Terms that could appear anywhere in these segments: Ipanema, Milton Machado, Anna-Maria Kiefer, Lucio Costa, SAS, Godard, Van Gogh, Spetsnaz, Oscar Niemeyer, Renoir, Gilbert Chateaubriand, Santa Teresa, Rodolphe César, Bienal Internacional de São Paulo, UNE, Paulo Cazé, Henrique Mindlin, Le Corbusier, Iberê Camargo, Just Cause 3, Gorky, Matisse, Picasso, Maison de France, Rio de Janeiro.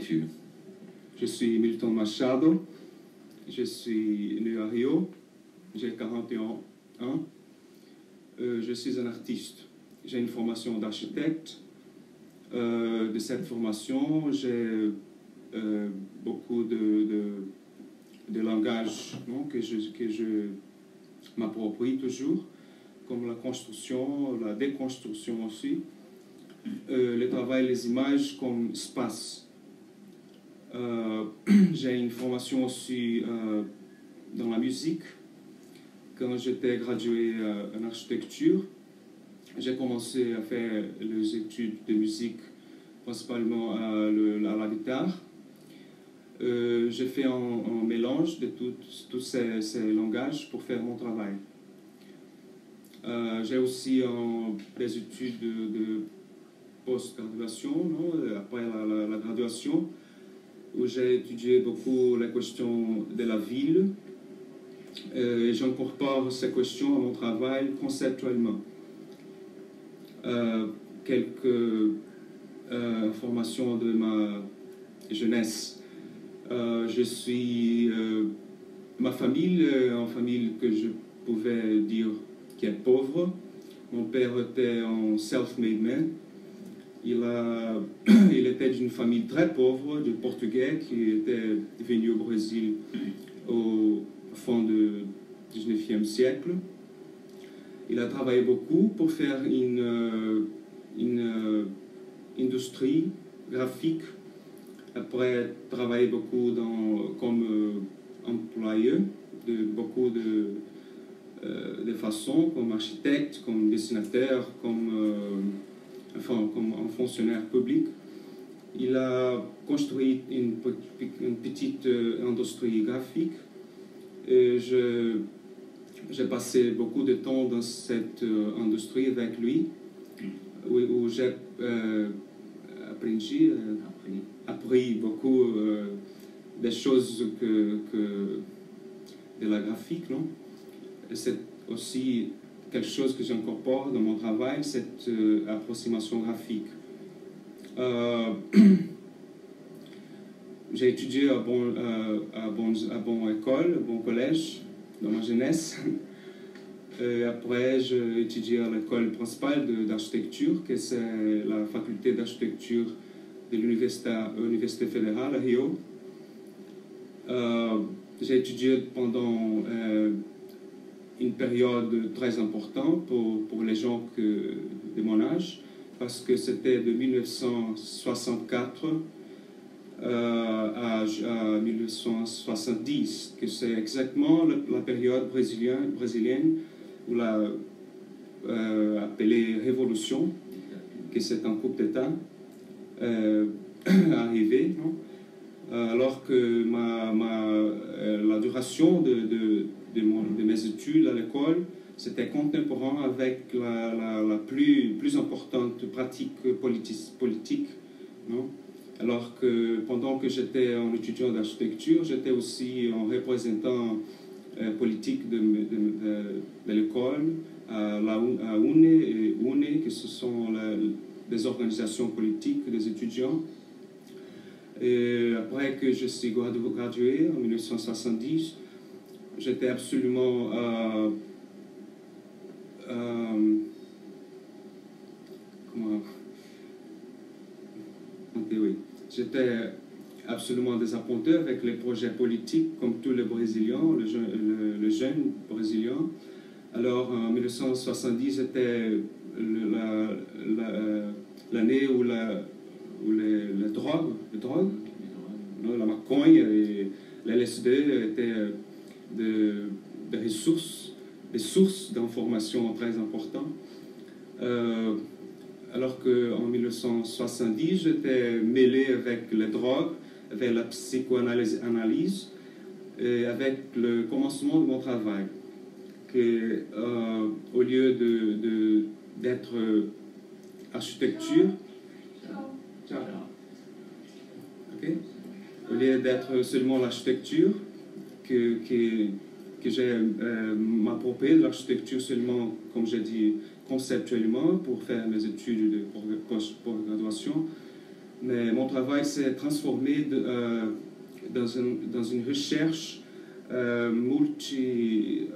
études. Je suis Milton Machado, je suis né à Rio, j'ai 41 ans, je suis un artiste. J'ai une formation d'architecte. De cette formation, j'ai beaucoup de langages que je m'approprie toujours, comme la construction, la déconstruction aussi, le travail, les images comme espace. J'ai une formation aussi dans la musique. Quand j'étais gradué en architecture, j'ai commencé à faire les études de musique, principalement à la guitare. J'ai fait un mélange de tous ces langages pour faire mon travail. J'ai aussi des études de post-graduation, après la graduation, où j'ai étudié beaucoup la question de la ville. J'incorpore ces questions à mon travail conceptuellement. Quelques informations de ma jeunesse. Ma famille, une famille que je pouvais dire qui est pauvre. Mon père était un self-made man. Il était d'une famille très pauvre, de Portugais, qui était venu au Brésil au fin du 19e siècle. Il a travaillé beaucoup pour faire une industrie graphique. Après, travaillé beaucoup comme employeur de beaucoup de façons, comme architecte, comme dessinateur, comme un fonctionnaire public. Il a construit une petite industrie graphique. Et j'ai passé beaucoup de temps dans cette industrie avec lui, où j'ai appris beaucoup des choses de la graphique. C'est aussi quelque chose que j'incorpore dans mon travail, cette approximation graphique. J'ai étudié à bonne collège, dans ma jeunesse. Et après, j'ai étudié à l'école principale d'architecture, qui c'est la faculté d'architecture de l'Université fédérale à Rio. J'ai étudié pendant une période très importante pour les gens de mon âge, parce que c'était de 1964 à 1970, que c'est exactement la période brésilienne ou la appelée révolution, que c'est un coup d'État arrivé. Alors que la duration de mes études à l'école, c'était contemporain avec la plus importante pratique politique. Alors que pendant que j'étais un étudiant d'architecture, j'étais aussi un représentant politique de l'école, à UNE et UNE, que ce sont des organisations politiques des étudiants. Et après que je suis gradué en 1970, j'étais absolument j'étais absolument désappointé avec les projets politiques, comme tous les Brésiliens, les jeunes Brésiliens. Alors, en 1970, c'était l'année où la macogne et l'LSD étaient des sources d'informations très importantes. Alors qu'en 1970, j'étais mêlé avec les drogues, avec la psychoanalyse, et avec le commencement de mon travail. Que, au lieu d'être architecture, okay? Au lieu d'être seulement l'architecture, que j'ai m'approprié de l'architecture seulement, comme j'ai dit, conceptuellement, pour faire mes études de post-graduation, Mais mon travail s'est transformé dans une recherche multifacetée.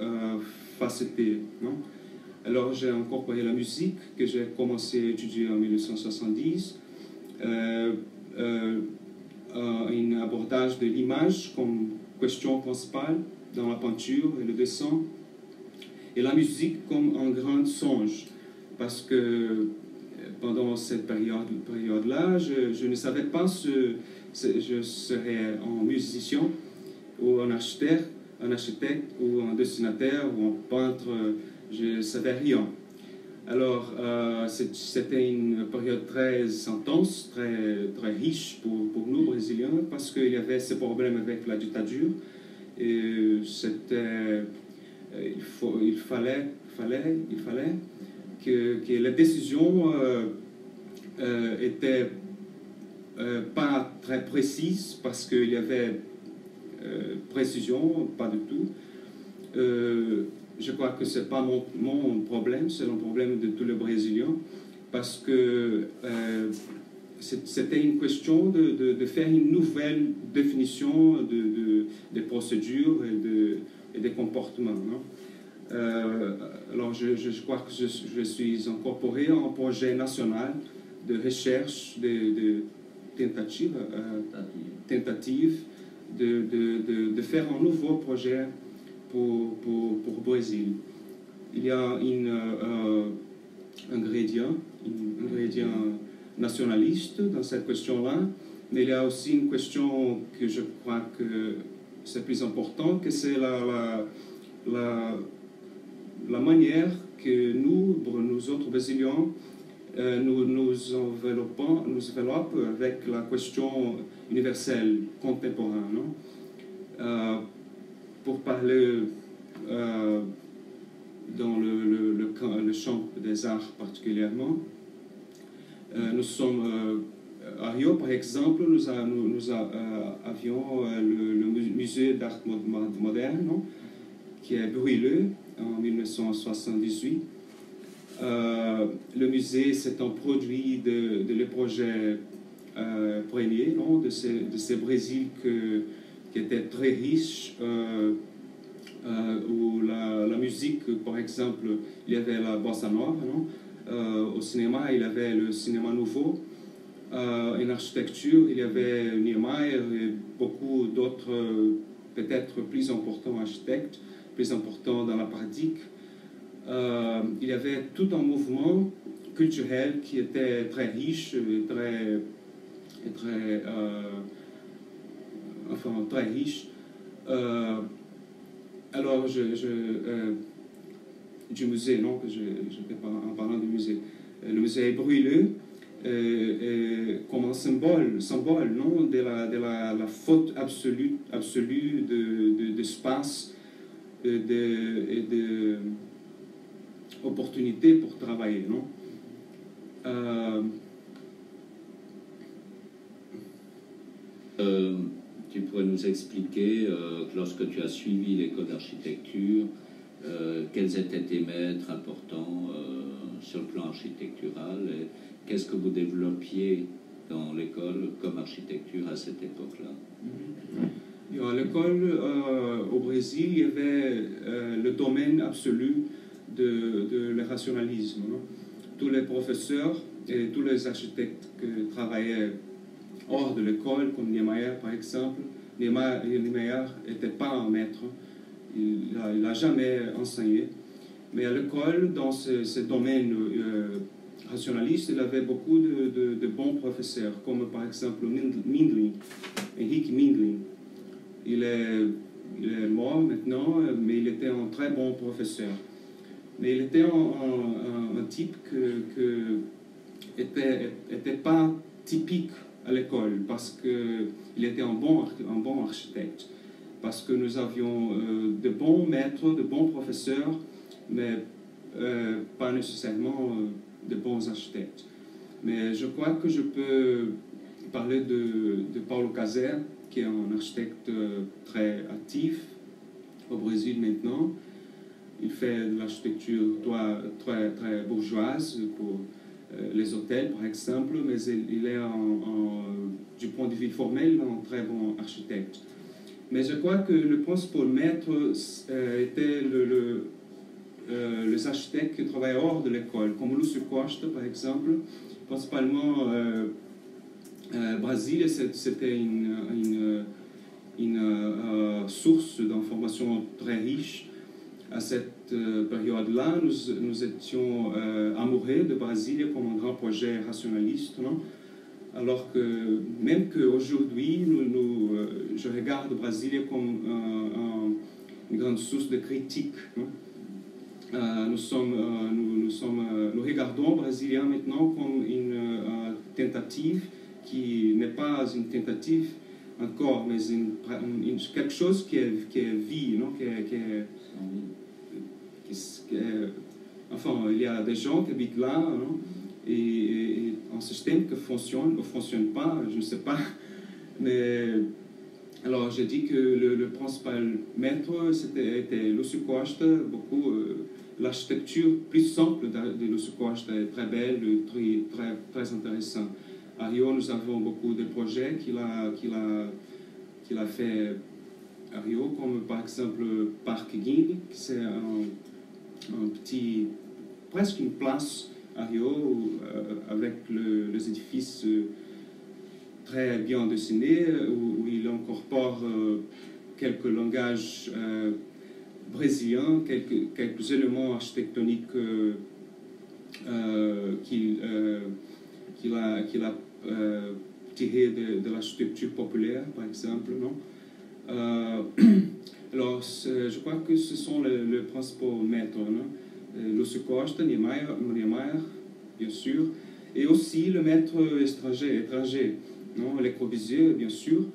Alors j'ai incorporé la musique que j'ai commencé à étudier en 1970, un abordage de l'image comme question principale dans la peinture et le dessin, et la musique comme un grand songe, parce que pendant cette période-là, je ne savais pas si je serais un musicien ou un architecte ou un dessinateur ou un peintre, je ne savais rien. Alors, c'était une période très intense, très riche pour nous, Brésiliens, parce qu'il y avait ces problèmes avec la dictature, et c'était... Il fallait que les décisions n'étaient pas très précises, parce qu'il y avait précision, pas du tout. Je crois que ce n'est pas mon problème, c'est le problème de tous les Brésiliens, parce que c'était une question de faire une nouvelle définition des procédures et des comportements. Alors je crois que je suis incorporé en projet national de recherche, de tentative de faire un nouveau projet pour Brésil. Il y a un ingrédient nationaliste dans cette question-là, mais il y a aussi une question que je crois que c'est plus important, que c'est la manière que nous autres Brésiliens, nous enveloppons avec la question universelle, contemporaine. Pour parler dans le champ des arts particulièrement, nous sommes... à Rio, par exemple, nous avions le musée d'art moderne, qui est brûlé en 1978. Le musée, c'est un produit de le projet premier, de ce Brésil qui était très riche, où la musique, par exemple, il y avait la bossa nova, au cinéma, il y avait le cinéma nouveau. En architecture, il y avait Niemeyer et beaucoup d'autres, peut-être plus importants architectes, plus importants dans la pratique. Il y avait tout un mouvement culturel qui était très riche, très riche. Alors, du musée, non, je ne vais pas en parlant du musée. Le musée est brûlé. Comme un symbole non, de la faute absolue d'espace et d'opportunités pour travailler. Non, tu pourrais nous expliquer, lorsque tu as suivi l'école d'architecture, quels étaient tes maîtres importants sur le plan architectural et qu'est-ce que vous développiez dans l'école comme architecture à cette époque-là? À l'école, au Brésil, il y avait le domaine absolu de le rationalisme. Non? Tous les professeurs et tous les architectes qui travaillaient hors de l'école, comme Niemeyer par exemple, Niemeyer n'était pas un maître, il n'a jamais enseigné. Mais à l'école, dans ce domaine rationaliste, il avait beaucoup de bons professeurs, comme par exemple Mindlin, Henrique Mindlin. Il est mort maintenant, mais il était un très bon professeur. Mais il était un type qui n'était pas typique à l'école, parce qu'il était un bon architecte, parce que nous avions de bons maîtres, de bons professeurs, mais pas nécessairement... de bons architectes. Mais je crois que je peux parler de Paulo Cazé, qui est un architecte très actif au Brésil maintenant. Il fait de l'architecture très bourgeoise, les hôtels, par exemple, mais il est, du point de vue formel, un très bon architecte. Mais je crois que le principal maître était les architectes qui travaillaient hors de l'école, comme Lucio Costa, par exemple, principalement Brésil, c'était une source d'informations très riche. À cette période-là, nous étions amoureux de Brésil comme un grand projet rationaliste, non? Alors que, même qu'aujourd'hui, je regarde Brésil comme une grande source de critique. Non? Nous regardons Brésilien maintenant comme une tentative qui n'est pas une tentative encore, mais quelque chose qui est vie, non? Enfin, il y a des gens qui habitent là, non? Et un système qui fonctionne ou fonctionne pas, je ne sais pas. Mais alors, j'ai dit que le principal maître, était Lucio Costa. Beaucoup, l'architecture plus simple de Lucio Costa est très belle, très intéressante. À Rio, nous avons beaucoup de projets qu'il a fait à Rio, comme par exemple le Parc Ging, qui c'est presque une place à Rio, avec les édifices très bien dessinés, où il incorpore quelques langages brésiliens, quelques éléments architectoniques qu'il a tiré de l'architecture populaire, par exemple. Non? Alors, je crois que ce sont les principaux maîtres. Lucio Costa, Niemeyer, bien sûr, et aussi le maître étranger non? Le Corbusier, bien sûr.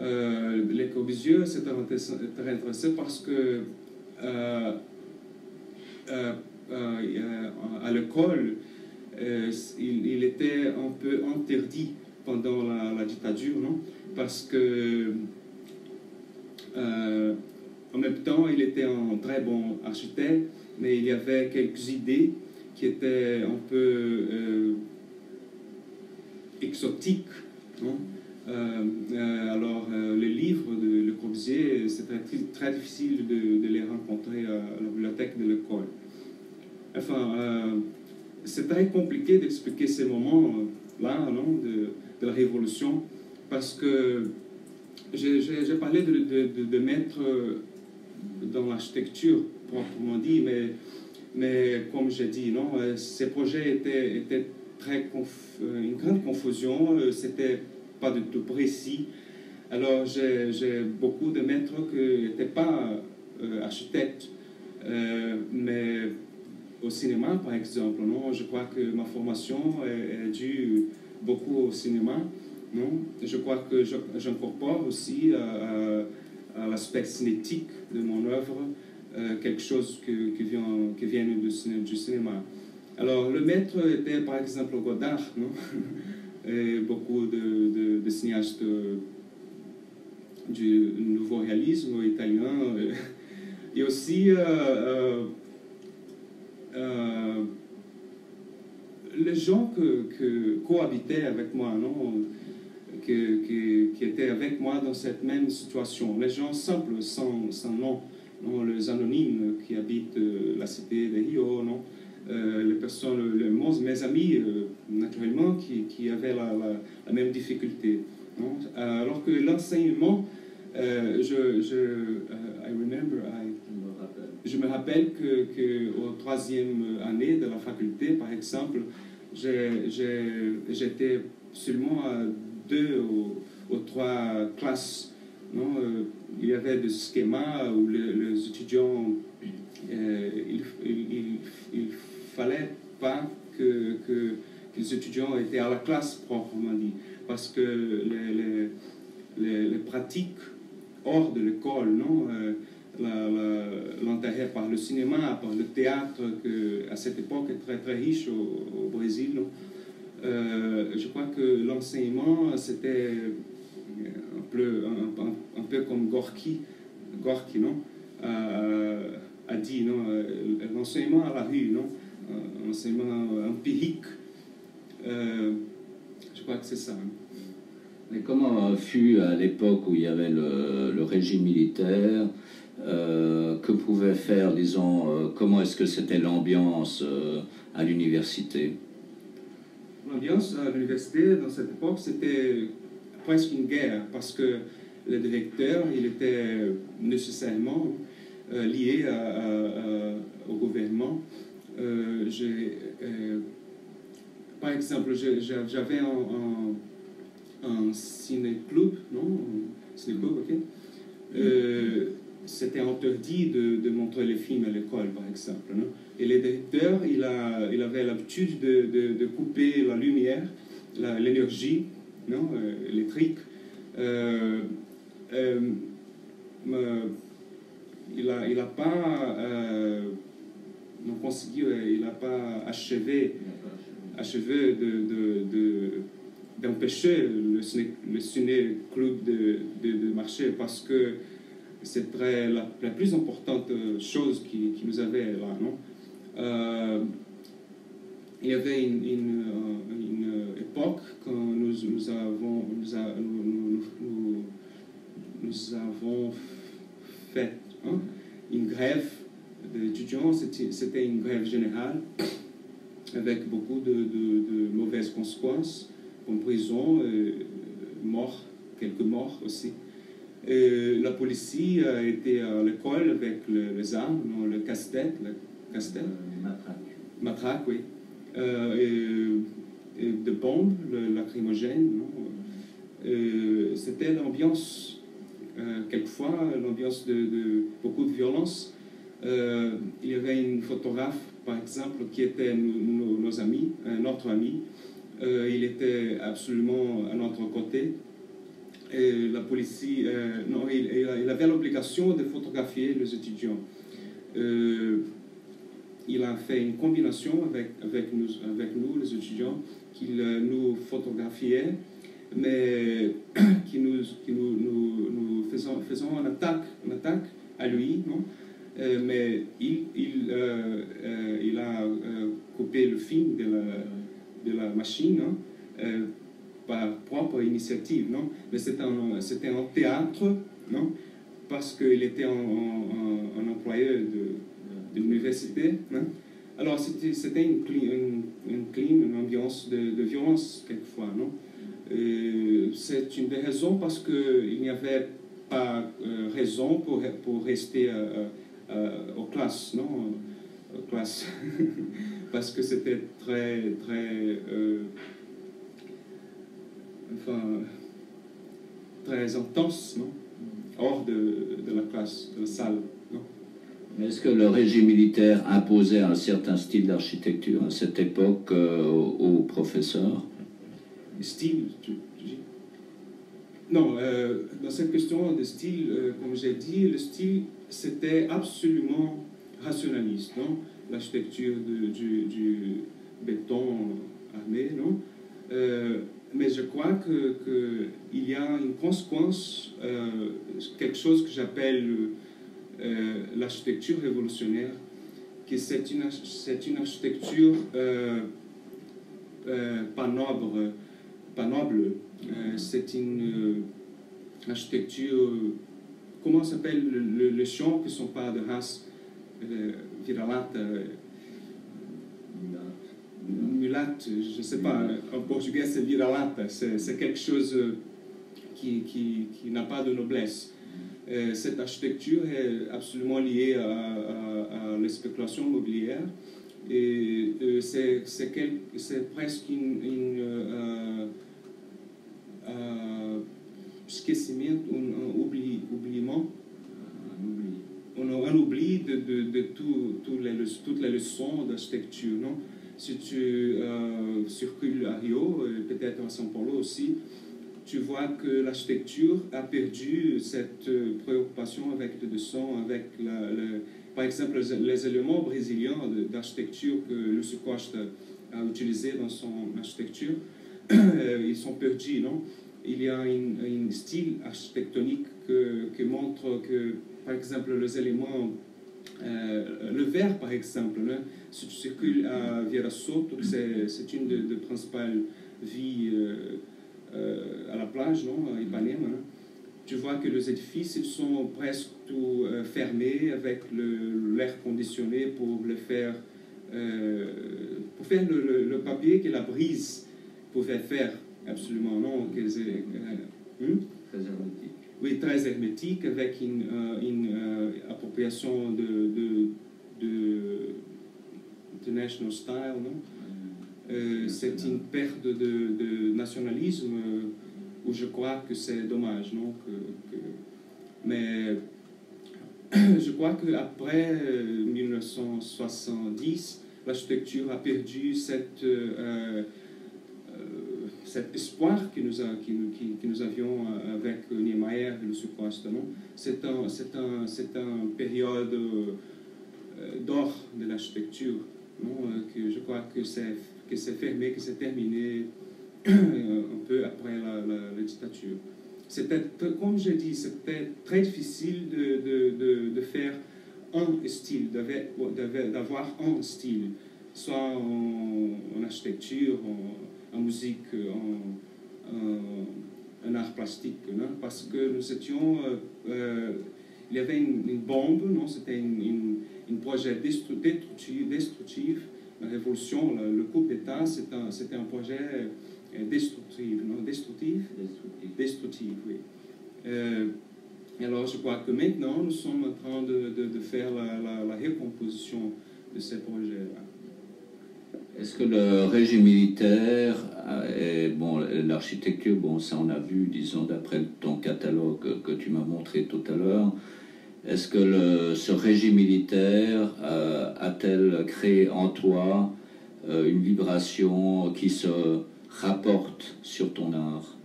Le Corbusier, c'est très intéressant parce que à l'école, il était un peu interdit pendant la dictature, non? Parce que, en même temps, il était un très bon architecte, mais il y avait quelques idées qui étaient un peu exotiques, non? Alors, les livres de Le Corbusier, c'est très difficile de les rencontrer à la bibliothèque de l'école. Enfin, c'est très compliqué d'expliquer ces moments-là, de la révolution, parce que j'ai parlé de maître dans l'architecture, proprement dit, mais comme j'ai dit, non, ces projets étaient une grande confusion, c'était pas du tout précis. Alors j'ai beaucoup de maîtres qui n'étaient pas architectes, mais au cinéma, par exemple, non? Je crois que ma formation est due beaucoup au cinéma, non? Je crois que j'incorpore aussi à l'aspect cinétique de mon œuvre quelque chose qui vient du cinéma. Alors, le maître était, par exemple, Godard, non? Et beaucoup de cinéastes du nouveau réalisme italien, et aussi... les gens qui cohabitaient avec moi, non? Qui étaient avec moi dans cette même situation, les gens simples, sans nom, non? Les anonymes qui habitent la cité de Rio, non? Les personnes, mes amis, naturellement, qui avaient la même difficulté. Non? Alors que l'enseignement, je me rappelle qu'au troisième année de la faculté, par exemple, j'étais seulement à 2 ou 3 classes. Non? Il y avait des schémas où les étudiants, il fallait pas que les étudiants étaient à la classe proprement dit, parce que les pratiques hors de l'école, non? L'intérêt par le cinéma, par le théâtre, que à cette époque est très riche au Brésil. Je crois que l'enseignement, c'était un peu comme Gorky non? A dit, l'enseignement à la rue, non? L'enseignement empirique, Je crois que c'est ça. Hein. Mais comment fut à l'époque où il y avait le régime militaire, que pouvait faire, disons, comment est-ce que c'était l'ambiance à l'université? L'ambiance à l'université, dans cette époque, c'était presque une guerre, parce que le directeur, il était nécessairement lié au gouvernement. Par exemple, j'avais un ciné-club, non? Ciné-club, ok. C'était interdit de montrer les films à l'école, par exemple. Non? Et le directeur, il avait l'habitude de couper la lumière, l'énergie, électrique. Il n'a pas achevé d'empêcher le ciné-club de marcher, parce que c'est la plus importante chose qui nous avait là, non? Il y avait une époque quand nous avons fait une grève d'étudiants. C'était une grève générale avec beaucoup de mauvaises conséquences, comme prison, morts, quelques morts aussi. Et la police était à l'école avec les armes, le casse-tête, matraque, oui. Et de bombes, lacrymogènes. C'était l'ambiance, quelquefois, l'ambiance de beaucoup de violence. Il y avait une photographe, par exemple, qui était notre ami. Il était absolument à notre côté. Et la police, il avait l'obligation de photographier les étudiants. Il a fait une combination avec nous, les étudiants, qu'il nous photographiait, mais nous faisons une attaque à lui, non? Mais il a coupé le film de la machine, hein, par propre initiative, non? Mais c'était un théâtre, non? Parce qu'il était un employé de l'université, hein? Alors c'était une ambiance de violence quelquefois, non? C'est une des raisons parce qu'il n'y avait pas raison pour rester aux classes, non? Aux classes. Parce que c'était très, très... très intense, non? Hors de la classe, de la salle. Est-ce que le régime militaire imposait un certain style d'architecture à cette époque aux professeurs? Style? Non, dans cette question de style, comme j'ai dit, le style, c'était absolument rationaliste, non? L'architecture du béton armé, non? Mais je crois qu'il y a une conséquence, quelque chose que j'appelle l'architecture révolutionnaire, que c'est une architecture pas noble. C'est une architecture, comment s'appelle les champs qui ne sont pas de race, viralata, mulate, je ne sais pas, en portugais c'est viralata, c'est quelque chose qui n'a pas de noblesse. Cette architecture est absolument liée à la spéculation immobilière et c'est presque un oubli de toutes les leçons d'architecture, non? Si tu circules à Rio, peut-être à São Paulo aussi, tu vois que l'architecture a perdu cette préoccupation avec le son, avec par exemple les éléments brésiliens d'architecture que Lucio Costa a utilisé dans son architecture, ils sont perdus, non? Il y a un style architectonique qui montre que, par exemple, les éléments Le verre, par exemple, là, circule à Virassoto, c'est une des principales villes à la plage, non, à Ipanema. Hein. Tu vois que les édifices ils sont presque tout fermés avec l'air conditionné pour faire le papier que la brise pouvait faire, absolument, non, oui, très hermétique, avec une appropriation de national style, non? C'est une perte de nationalisme où je crois que c'est dommage, non? Mais je crois qu'après 1970, l'architecture a perdu cet espoir que nous avions avec Niemeyer et Lucio Costa. C'est une période d'or de l'architecture, que je crois que c'est fermé, que c'est terminé un peu après la dictature. C'était, comme je dis, c'était très difficile de faire un style, d'avoir un style, soit en architecture, en musique, en art plastique, non? Parce que nous étions, il y avait une bombe, non? C'était un projet destructif, la révolution, le coup d'État, c'était un projet destructif, non? Destructif, oui. Alors je crois que maintenant nous sommes en train de faire la recomposition de ces projets-là. Est-ce que le régime militaire, l'architecture, bon, ça on a vu, disons, d'après ton catalogue que tu m'as montré tout à l'heure, est-ce que ce régime militaire a-t-elle créé en toi une vibration qui se rapporte sur ton art?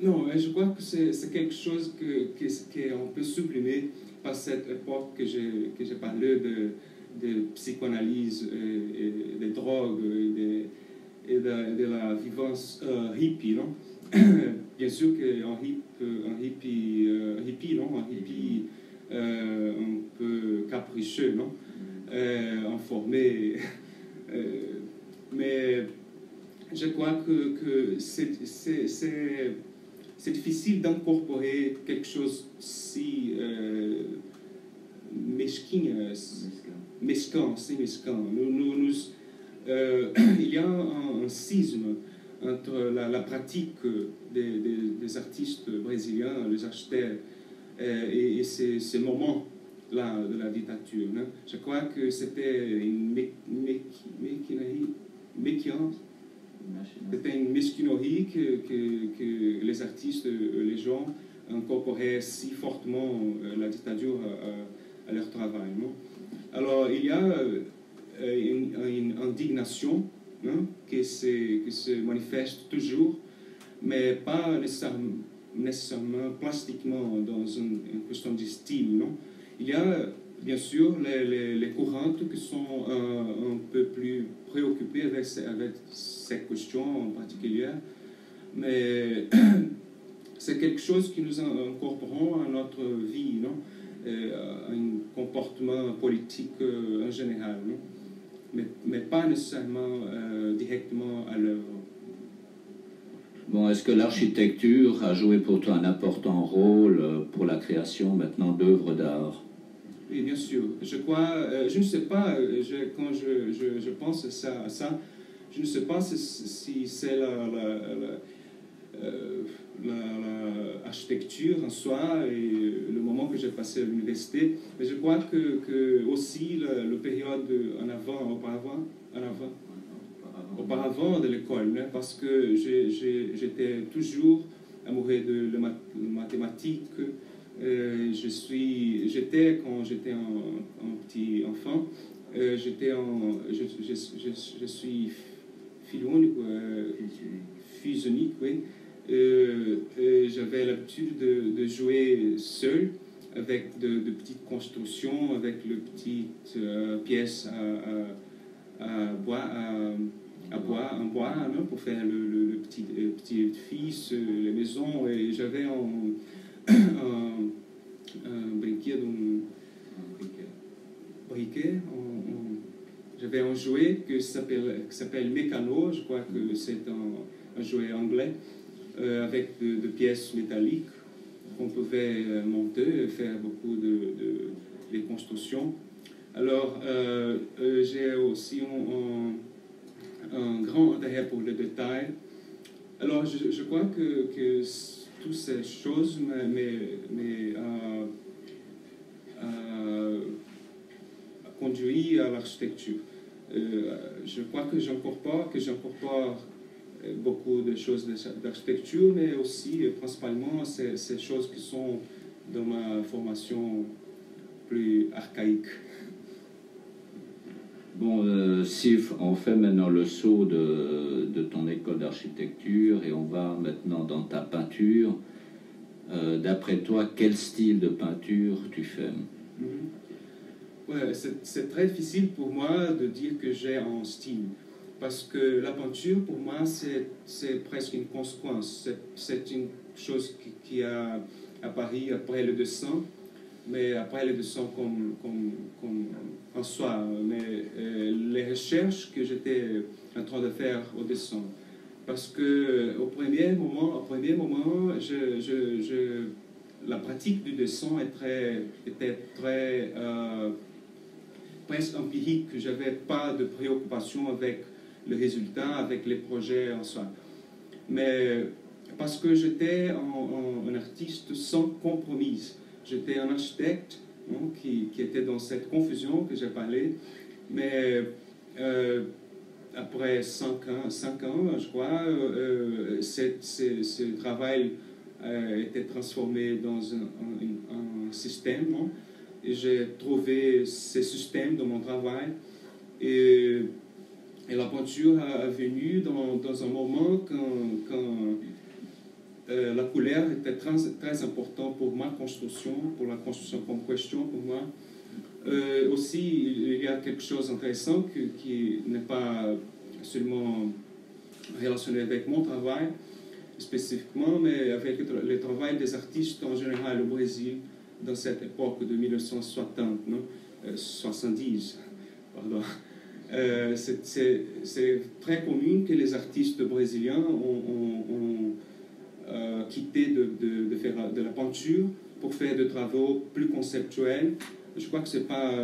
Non, je crois que c'est quelque chose qu'on peut sublimer par cette époque que j'ai parlé de psychoanalyse et des drogues et de la vivance hippie, non? Bien sûr qu'un hippie un peu capricieux, non? Informé, mais je crois que c'est difficile d'incorporer quelque chose si mesquin. Il y a un schisme entre la pratique des artistes brésiliens, les architectes, et ces moments-là de la dictature. Hein. Je crois que c'était une mesquinerie que les artistes, les gens, incorporaient si fortement la dictature à leur travail. Non? Alors, il y a une indignation, hein, qui se manifeste toujours, mais pas nécessairement plastiquement dans une question de style. Non? Il y a, bien sûr, les courantes qui sont un peu plus préoccupées avec cette question en particulier, mais c'est quelque chose que nous incorporons à notre vie, non? Un comportement politique en général, non? Mais pas nécessairement directement à l'œuvre. Bon, est-ce que l'architecture a joué pour toi un important rôle pour la création maintenant d'œuvres d'art? Oui, bien sûr. Je crois, je ne sais pas, quand je pense à ça, je ne sais pas si c'est l'architecture en soi et le moment que j'ai passé à l'université, mais je crois que aussi la période auparavant de l'école, parce que j'étais toujours amoureux de mathématiques. Quand j'étais un petit enfant, je suis fils unique, oui. J'avais l'habitude de jouer seul avec de petites constructions, avec de petites pièces en bois, non, pour faire le petit édifice, les maisons. Et j'avais un briquet, Riquet, j'avais un jouet qui s'appelle Mécano, je crois que c'est un jouet anglais, avec de pièces métalliques qu'on pouvait monter, faire beaucoup de constructions. Alors, j'ai aussi un grand intérêt pour le détail. Alors, je crois que toutes ces choses conduit à l'architecture. Je crois que j'incorpore beaucoup de choses d'architecture, mais aussi principalement ces choses qui sont dans ma formation plus archaïque. Bon, si on fait maintenant le saut de ton école d'architecture et on va maintenant dans ta peinture, d'après toi, quel style de peinture tu fais? Ouais, c'est très difficile pour moi de dire que j'ai un style, parce que la peinture, pour moi, c'est presque une conséquence. C'est une chose qui a apparu après le dessin, mais après le dessin comme en soi, mais les recherches que j'étais en train de faire au dessin. Parce que au premier moment, la pratique du dessin était très presque empirique. Je n'avais pas de préoccupation avec le résultat, avec les projets en soi. Mais parce que j'étais un artiste sans compromis. J'étais un architecte, hein, qui était dans cette confusion que j'ai parlé. Mais après 5 ans, je crois, ce travail était transformé dans un système. Hein, et j'ai trouvé ce système dans mon travail. Et la peinture est venue dans un moment quand la couleur était très importante pour ma construction, pour la construction comme question pour moi. Aussi, il y a quelque chose d'intéressant qui n'est pas seulement relationné avec mon travail spécifiquement, mais avec le travail des artistes en général au Brésil dans cette époque de 1970. C'est très commun que les artistes brésiliens ont quitté de faire de la peinture pour faire des travaux plus conceptuels. Je crois que ce n'est pas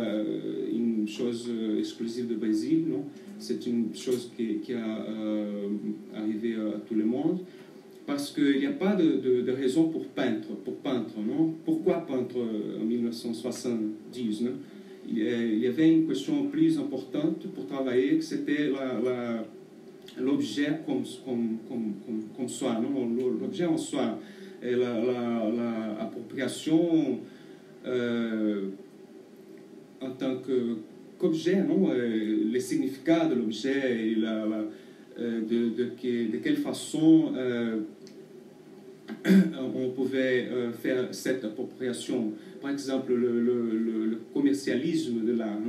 une chose exclusive du Brésil, non? C'est une chose qui a arrivé à tout le monde. Parce qu'il n'y a pas de raison pour peindre, non? Pourquoi peindre en 1970, non? Il y avait une question plus importante pour travailler, que c'était l'objet comme soi, l'objet en soi, et la appropriation en tant qu'objet, les significats de l'objet et de quelle façon on pouvait faire cette appropriation. Par exemple, le commercialisme de l'art,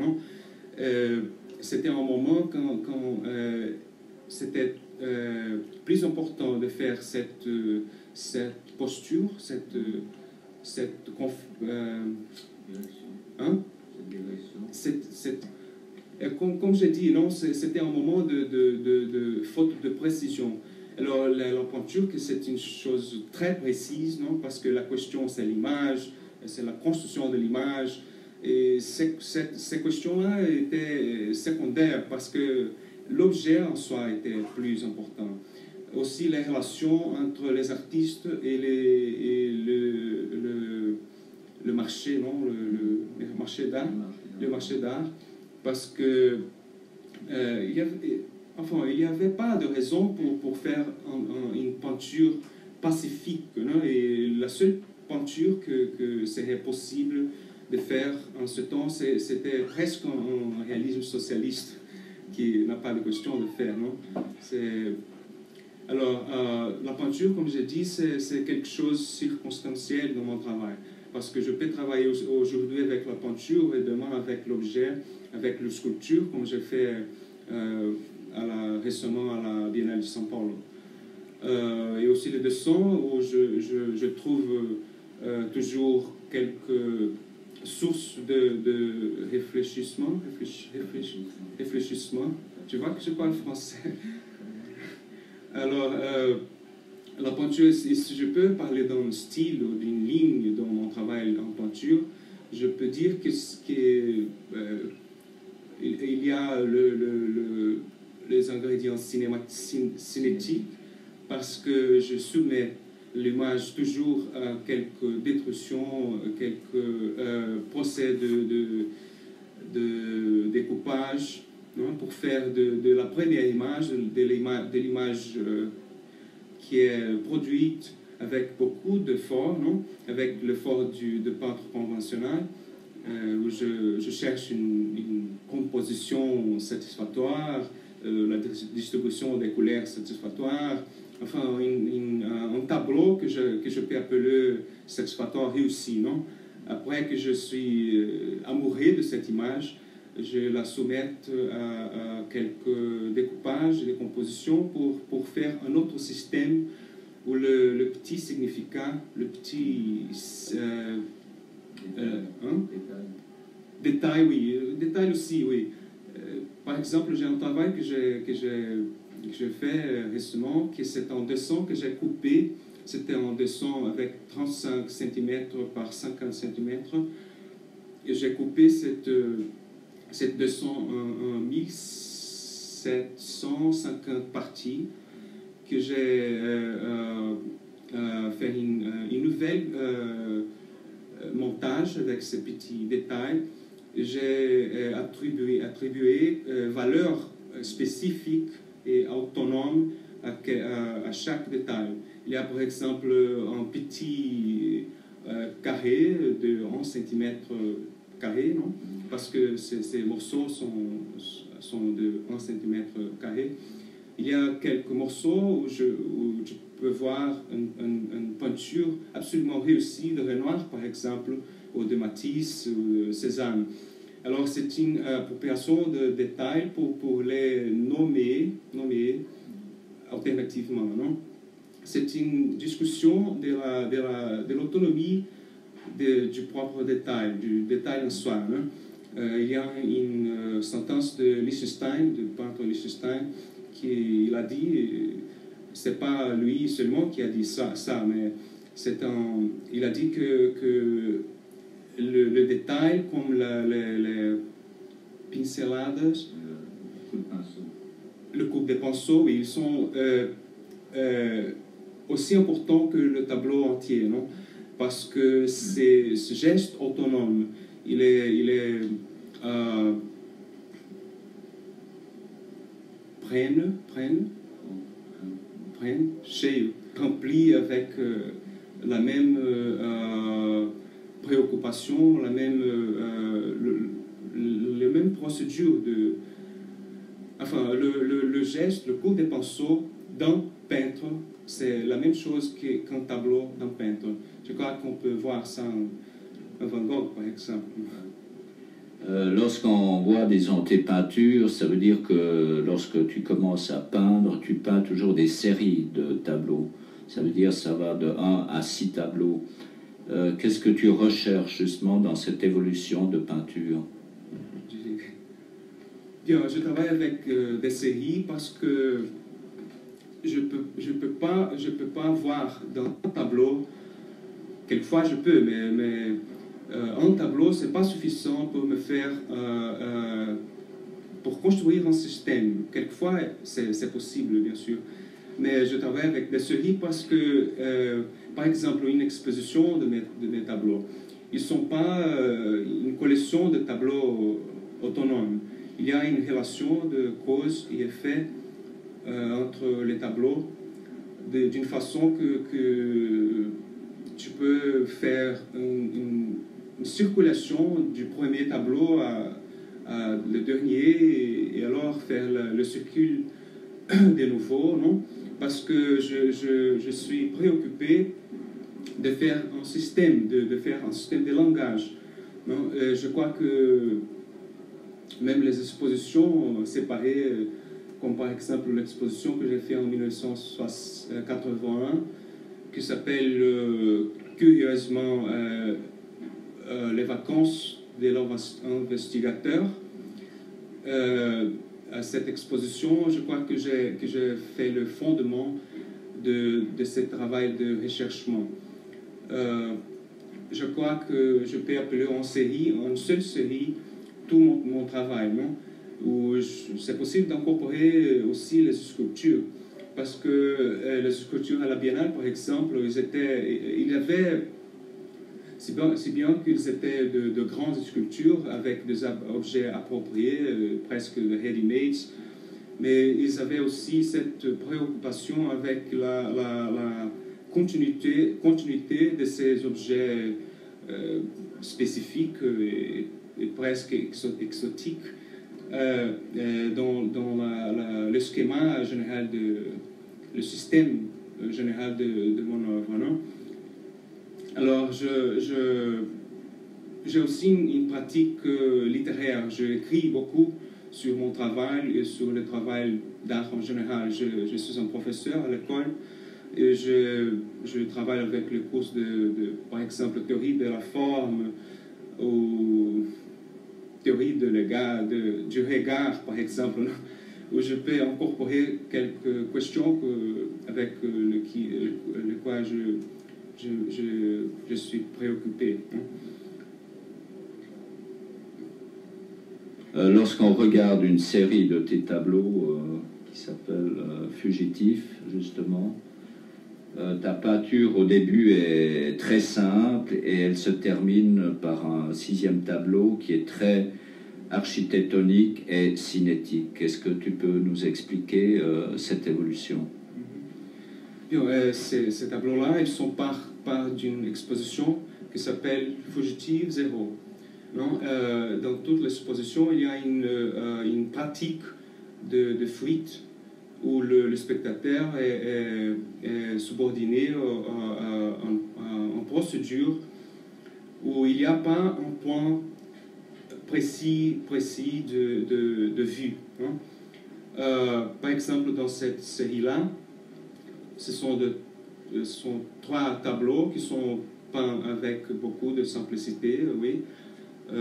c'était un moment quand c'était plus important de faire cette posture, cette comme j'ai dit, c'était un moment de faute de précision. Alors, la peinture, c'est une chose très précise, non? Parce que la question, c'est l'image, c'est la construction de l'image. Et ces questions-là étaient secondaires parce que l'objet en soi était plus important. Aussi, les relations entre les artistes et le marché, non? Le marché d'art. Le marché d'art. Parce que il n'y avait pas de raison pour faire une peinture pacifique. Non? Et la seule peinture que serait possible de faire en ce temps, c'était presque un réalisme socialiste qui n'a pas de question de faire. Non? Alors, la peinture, comme j'ai dit, c'est quelque chose de circonstanciel dans mon travail. Parce que je peux travailler aujourd'hui avec la peinture et demain avec l'objet, avec la sculpture, comme j'ai fait récemment à la Biennale de São Paulo. Et aussi le dessin, où je trouve toujours quelques source de réfléchissement, tu vois que je parle français. Alors, la peinture, si je peux parler d'un style ou d'une ligne dans mon travail en peinture, je peux dire qu'il y a les ingrédients cinétiques, parce que je soumets l'image toujours à quelques détructions, quelques procès de découpage, non, pour faire de la première image, de l'image qui est produite avec beaucoup d'efforts, avec l'effort de peintre conventionnel, où je cherche une composition satisfatoire, la distribution des couleurs satisfatoire, enfin un tableau que je peux appeler satisfatoire réussi, non? Après que je suis amoureux de cette image, je la soumette à quelques découpages, des compositions pour faire un autre système où le petit significat, le petit détail, oui, détail aussi, oui. Par exemple, j'ai un travail que j'ai fait récemment, qui c'est un dessin que j'ai coupé. C'était un dessin avec 35 cm par 50 cm. Et j'ai coupé cette dessin en 1750 parties, que j'ai fait une nouvelle montage avec ces petits détails. J'ai attribué valeur spécifique et autonome à chaque détail. Il y a par exemple un petit carré de 11 cm carré, non? Parce que ces morceaux sont de 1 cm carré. Il y a quelques morceaux où je peux voir une peinture absolument réussie de Renoir, par exemple, ou de Matisse, ou de Cézanne. Alors c'est une appropriation de détails pour les nommer alternativement, non? C'est une discussion de l'autonomie du propre détail, du détail en soi, hein? Il y a une sentence de Lichtenstein, du peintre Lichtenstein, qui il a dit, c'est pas lui seulement qui a dit ça mais il a dit que le détail, comme les pincelades, le coup de pinceau, ils sont aussi importants que le tableau entier, non? Parce que ce geste autonome, il est rempli avec la même préoccupation, la même procédure de... Enfin, le geste, le coup de pinceau d'un peintre, c'est la même chose qu'un tableau d'un peintre. Je crois qu'on peut voir ça en Van Gogh, par exemple. Lorsqu'on voit, disons, tes peintures, ça veut dire que lorsque tu commences à peindre, tu peins toujours des séries de tableaux. Ça veut dire que ça va de 1 à 6 tableaux. Qu'est-ce que tu recherches justement dans cette évolution de peinture? Bien, je travaille avec des séries parce que je peux pas voir dans un tableau. Quelquefois je peux, mais un tableau c'est pas suffisant pour me faire pour construire un système. Quelquefois c'est possible, bien sûr. Mais je travaille avec des séries parce que, par exemple, une exposition de mes tableaux, ils ne sont pas une collection de tableaux autonomes. Il y a une relation de cause et effet entre les tableaux, d'une façon que tu peux faire une circulation du premier tableau à le dernier et alors faire le circuit de nouveau, non? Parce que je suis préoccupé de faire un système, de faire un système de langage. Non? Je crois que même les expositions séparées, comme par exemple l'exposition que j'ai faite en 1981, qui s'appelle curieusement les vacances de l'investigateur. À cette exposition, je crois que j'ai fait le fondement de ce travail de recherchement. Je crois que je peux appeler en une seule série, tout mon travail, non? Où c'est possible d'incorporer aussi les sculptures. Parce que les sculptures à la Biennale, par exemple, si bien qu'ils étaient de grandes sculptures avec des objets appropriés, presque ready-made, mais ils avaient aussi cette préoccupation avec la continuité de ces objets spécifiques et presque exotiques dans le schéma général, le système général de mon œuvre, non? Alors, j'ai aussi une pratique littéraire. J'écris beaucoup sur mon travail et sur le travail d'art en général. Je suis un professeur à l'école et je travaille avec les cours de, par exemple, théorie de la forme ou théorie du regard, par exemple, où je peux incorporer quelques questions avec lesquelles je suis préoccupé. Lorsqu'on regarde une série de tes tableaux qui s'appelle Fugitif, justement, ta peinture au début est très simple et elle se termine par un sixième tableau qui est très architectonique et cinétique. Est-ce que tu peux nous expliquer cette évolution ? Ces tableaux-là, ils sont part d'une exposition qui s'appelle Fugitive Zéro. Non? Dans toutes les expositions, il y a une pratique de fuite où le spectateur est subordonné à une procédure où il n'y a pas un point précis de vue. Hein? Par exemple, dans cette série-là, ce sont trois tableaux qui sont peints avec beaucoup de simplicité, oui.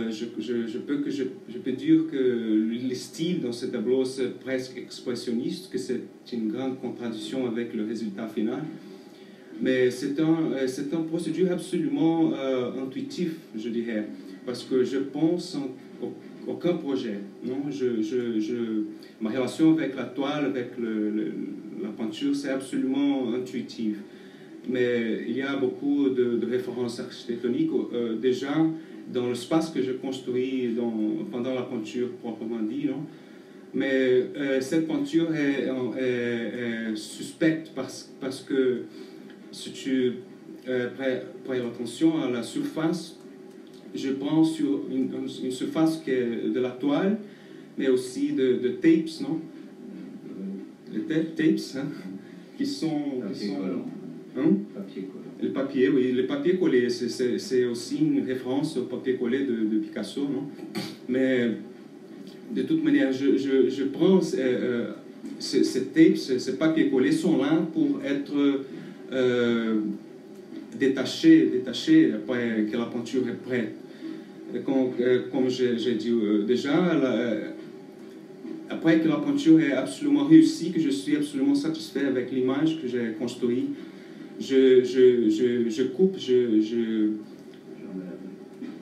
Je peux dire que le style dans ce tableau, c'est presque expressionniste, que c'est une grande contradiction avec le résultat final. Mais c'est une procédure absolument intuitive, je dirais, parce que je pense aucun projet. Non? Ma relation avec la toile, avec la peinture, c'est absolument intuitif. Mais il y a beaucoup de références architectoniques déjà dans l'espace que je construis pendant la peinture proprement dit. Non? Mais cette peinture est suspecte parce que si tu prêtes attention à la surface, je prends sur une surface qui est de la toile, mais aussi de tapes, non? Les tapes, hein? qui sont hein? Papier collé. Le papier, oui, le papier collé, c'est aussi une référence au papier collé de Picasso, non? Mais de toute manière, je prends ces tapes, ces papiers collés sont là pour être détachés après que la peinture est prête. Et comme j'ai dit déjà, après que la peinture est absolument réussie, que je suis absolument satisfait avec l'image que j'ai construite, je coupe,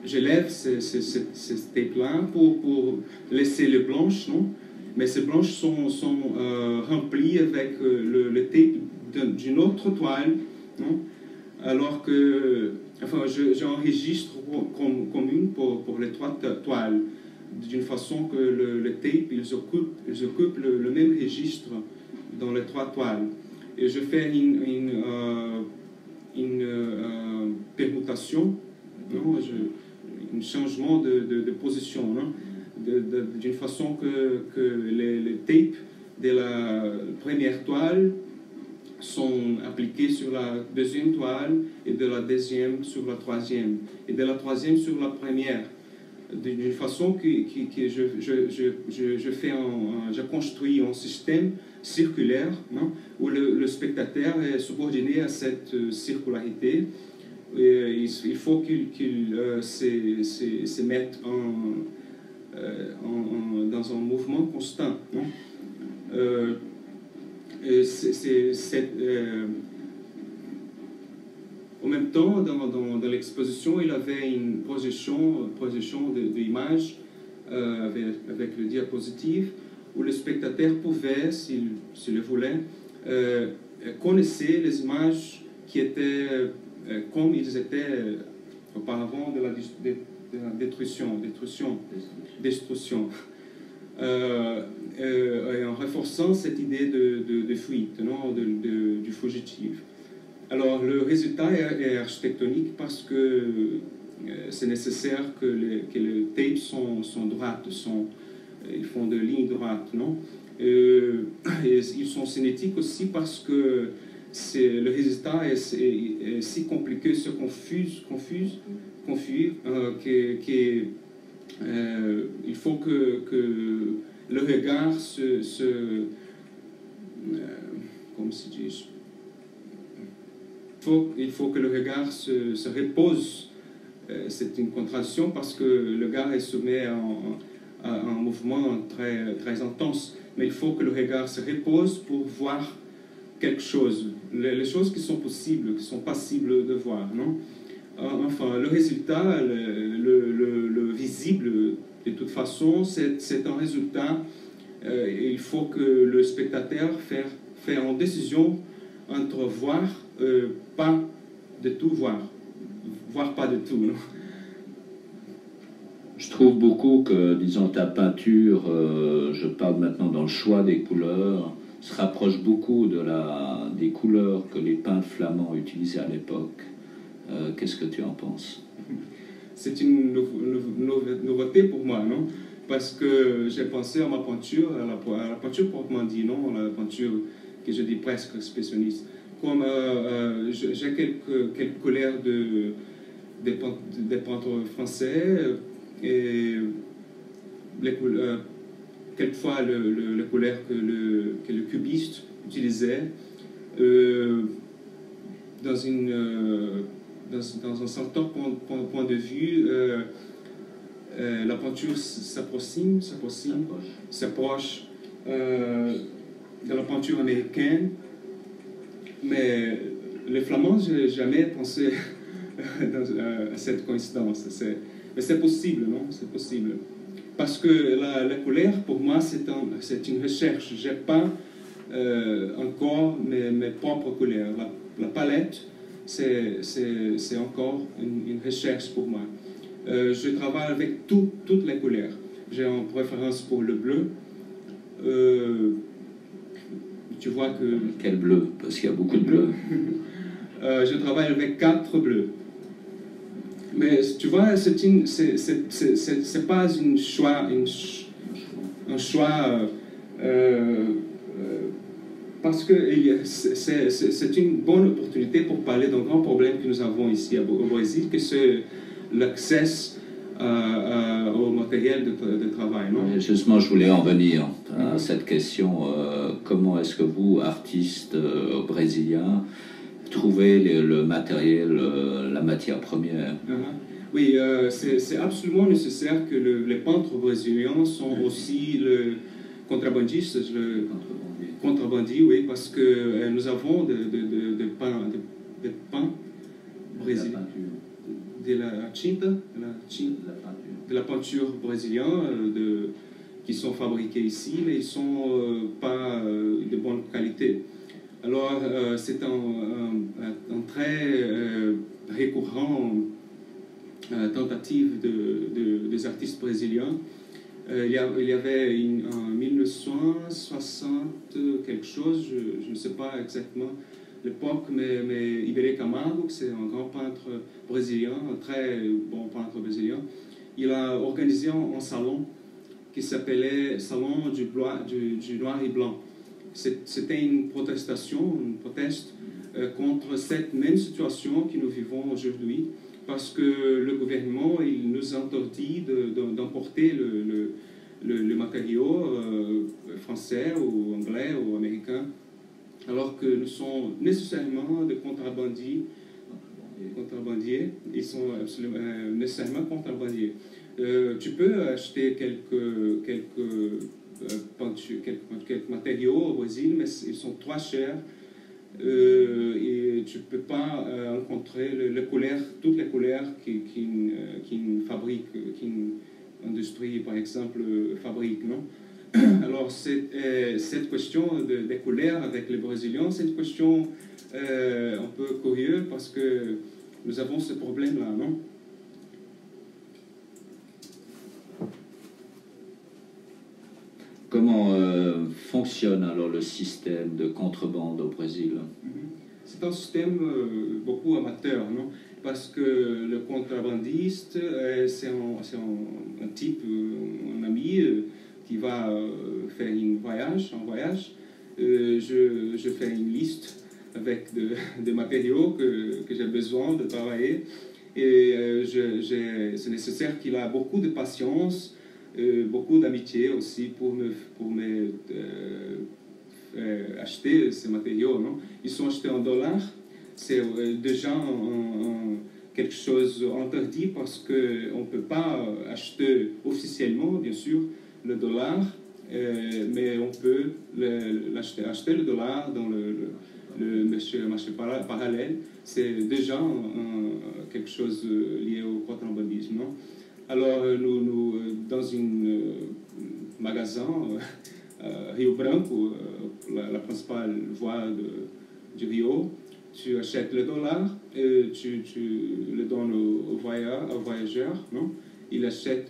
j'élève ces tapes-là pour laisser les blanches, non? Mais ces blanches sont remplies avec le tape d'une autre toile, non? Alors que, enfin, j'enregistre comme une pour les trois toiles, d'une façon que le tape, ils occupent le même registre dans les trois toiles. Et je fais une permutation, non? Un changement de position, d'une façon que les tapes de la première toile sont appliqués sur la deuxième toile, et de la deuxième sur la troisième, et de la troisième sur la première. D'une façon que je construis un système circulaire, non? Où le spectateur est subordonné à cette circularité il faut qu'ils se mettent dans un mouvement constant. Hein? En même temps, dans l'exposition, il avait une projection d'images avec le diapositive où le spectateur pouvait, s'il le voulait, connaître les images qui étaient comme ils étaient auparavant de la destruction. En renforçant cette idée de fuite, non, du fugitif. Alors le résultat est architectonique parce que c'est nécessaire que les tapes sont droites, ils font des lignes droites, non? Ils sont cinétiques aussi parce que le résultat est si compliqué, si confus qu'il faut que le regard comment se dit? Il faut que le regard se repose. C'est une contraction parce que le regard est soumis à un mouvement très, très intense. Mais il faut que le regard se repose pour voir quelque chose. Les choses qui sont possibles, qui sont passibles de voir. Non? Enfin, le résultat, le visible, de toute façon, c'est un résultat. Il faut que le spectateur fasse une décision entre voir, pas de tout voir, voire pas de tout. Non? Je trouve beaucoup que, disons, ta peinture, je parle maintenant dans le choix des couleurs, se rapproche beaucoup des couleurs que les peintres flamands utilisaient à l'époque. Qu'est-ce que tu en penses? C'est une nouveauté pour moi, non? Parce que j'ai pensé à ma peinture, à la peinture proprement dit, non? La peinture que je dis presque expressionniste. Comme j'ai quelques colères des peintres français, et quelquefois les colères que le cubiste utilisait dans un certain point de vue. La peinture s'approche de la peinture américaine. Mais les Flamands, je n'ai jamais pensé à cette coïncidence. Mais c'est possible, non? C'est possible. Parce que la colère, pour moi, c'est une recherche. Je n'ai pas encore mes propres colères. La palette, c'est encore une recherche pour moi. Je travaille avec toutes les colères. J'ai une préférence pour le bleu. Tu vois que... Quel bleu? Parce qu'il y a beaucoup de bleus. Je travaille avec 4 bleus. Mais tu vois, c'est pas une choix, un choix... parce que c'est une bonne opportunité pour parler d'un grand problème que nous avons ici au Brésil, que c'est l'accès au matériel de travail, non? Et justement, je voulais en venir à cette question. Comment est-ce que vous, artistes brésiliens, trouvez le matériel, la matière première? Oui, c'est absolument nécessaire que les peintres brésiliens sont aussi le contrabandiste. Le contrabandiste, oui, parce que nous avons des peintres brésiliens. De la peinture brésilienne qui sont fabriquées ici, mais ils ne sont pas de bonne qualité. Alors c'est un très récurrent tentative des artistes brésiliens. Il y avait en 1960 quelque chose, je ne sais pas exactement l'époque, mais Iberê Camargo, c'est un grand peintre brésilien, un très bon peintre brésilien, il a organisé un salon qui s'appelait Salon du Noir et Blanc. C'était un proteste contre cette même situation que nous vivons aujourd'hui, parce que le gouvernement il nous interdit d'emporter le matériau français ou anglais ou américain, alors que nous sommes nécessairement des contrabandistes contrebandiers, ils sont absolument, nécessairement contrebandiers. Tu peux acheter quelques matériaux au Brésil, mais ils sont trop chers. Et tu ne peux pas rencontrer toutes les couleurs qu'une fabrique, qu'une industrie, par exemple, fabrique. Non? Alors, cette question des couleurs avec les Brésiliens, c'est une question un peu curieuse parce que nous avons ce problème-là, non? Comment fonctionne alors le système de contrebande au Brésil? C'est un système beaucoup amateur, non? Parce que le contrebandiste, c'est un type, un ami qui va faire un voyage. Je fais une liste avec des matériaux que j'ai besoin de travailler. Et c'est nécessaire qu'il a beaucoup de patience, beaucoup d'amitié aussi pour acheter ces matériaux. Non? Ils sont achetés en dollars. C'est déjà quelque chose interdit parce qu'on ne peut pas acheter officiellement, bien sûr, le dollar, mais on peut acheter le dollar dans le marché parallèle. C'est déjà quelque chose lié au contrebandisme. Non? Alors, nous, dans un magasin, Rio Branco, la principale voie du Rio, tu achètes le dollar, tu le donnes au voyageur, non? Il achète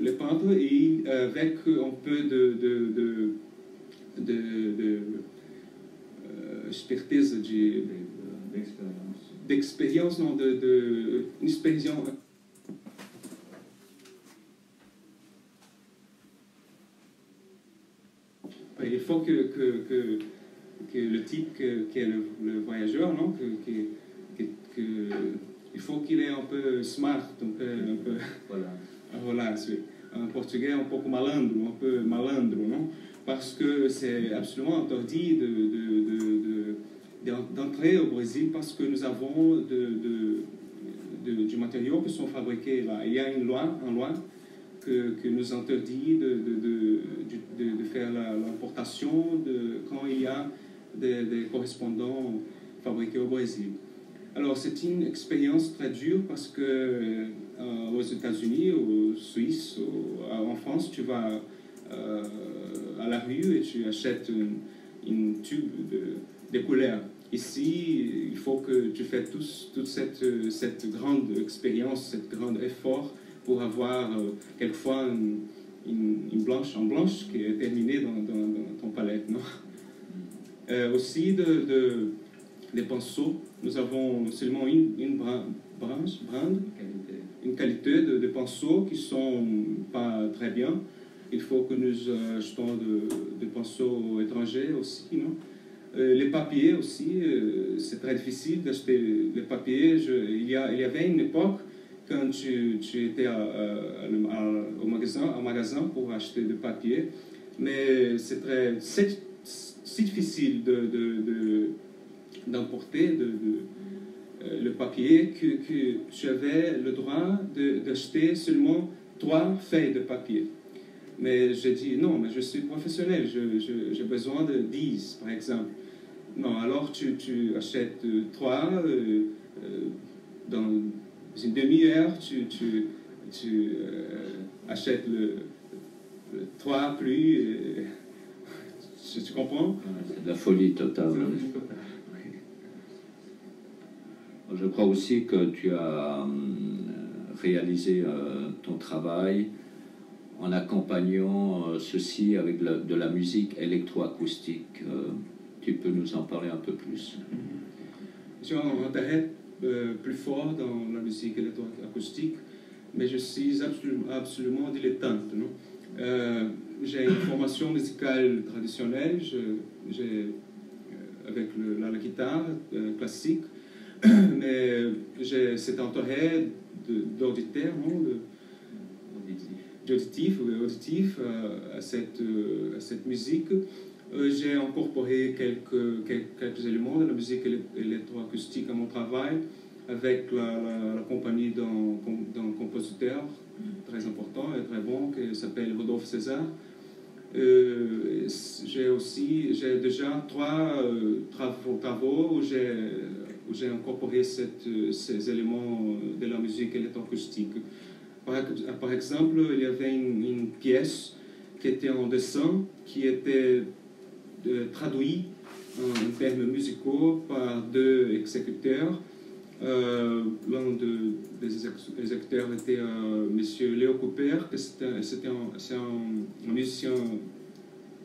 les peintres et avec un peu d'expérience. Il faut que le type qui est le voyageur, non, il faut qu'il est un peu smart, un peu voilà, en portugais un peu malandro, non, parce que c'est absolument interdit d'entrer au Brésil parce que nous avons du matériau qui sont fabriqués là. Il y a une loi que nous interdit de faire l'importation quand il y a des correspondants fabriqués au Brésil. Alors c'est une expérience très dure parce que aux États-Unis, aux Suisses, en France, tu vas à la rue et tu achètes une tube de couleurs. Ici, il faut que tu fasses toute cette grande expérience, cette grande effort pour avoir quelquefois une blanche en blanche qui est terminée dans ton palette. Non? Aussi des pinceaux, nous avons seulement une brand, une qualité de pinceaux qui ne sont pas très bien. Il faut que nous achetons des pinceaux étrangers aussi. Non? Les papiers aussi, c'est très difficile d'acheter les papiers. Il y avait une époque quand tu étais au magasin pour acheter du papier, mais c'est très si difficile d'emporter le papier que tu avais le droit d'acheter seulement 3 feuilles de papier. Mais j'ai dit non, mais je suis professionnel, j'ai besoin de 10 par exemple. Non, alors tu achètes 3 dans une demi-heure, tu achètes le 3 plus. Tu comprends? C'est de la folie totale. Je crois aussi que tu as réalisé ton travail en accompagnant ceci avec de la musique électroacoustique. Tu peux nous en parler un peu plus? On t'arrête plus fort dans la musique électroacoustique, mais je suis absolument dilettante. J'ai une formation musicale traditionnelle, avec la guitare classique, mais j'ai cet intérêt auditif à cette musique. J'ai incorporé quelques éléments de la musique électroacoustique à mon travail. avec la compagnie d'un compositeur très important et très bon qui s'appelle Rodolphe César. J'ai déjà trois travaux où j'ai incorporé ces éléments de la musique électroacoustique. Par exemple, il y avait une pièce qui était en dessin, qui était traduite en termes musicaux par deux exécuteurs. L'un des exécuteurs était monsieur Léo Cooper, qui est un musicien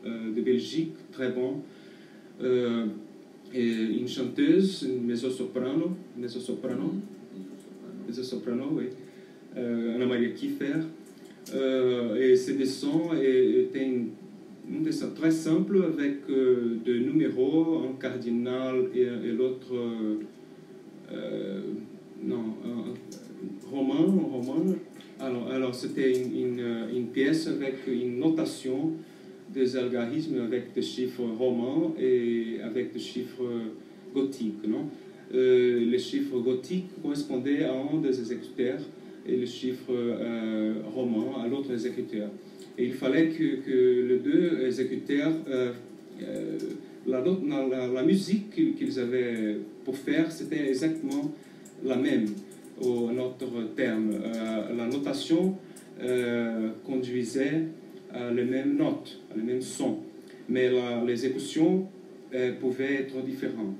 de Belgique, très bon, et une chanteuse, une mezzo-soprano, oui, Anna-Maria Kiefer. Et ces dessins étaient un dessin très simple avec deux numéros, un cardinal et l'autre... un roman. Alors c'était une pièce avec une notation des algorithmes avec des chiffres romans et avec des chiffres gothiques. Les chiffres gothiques correspondaient à un des exécuteurs et les chiffres romans à l'autre exécuteur. Et il fallait que les deux exécuteurs... La musique qu'ils avaient pour faire, c'était exactement la même, en autre terme. La notation conduisait à les mêmes notes, à les mêmes sons, mais l'exécution pouvait être différente.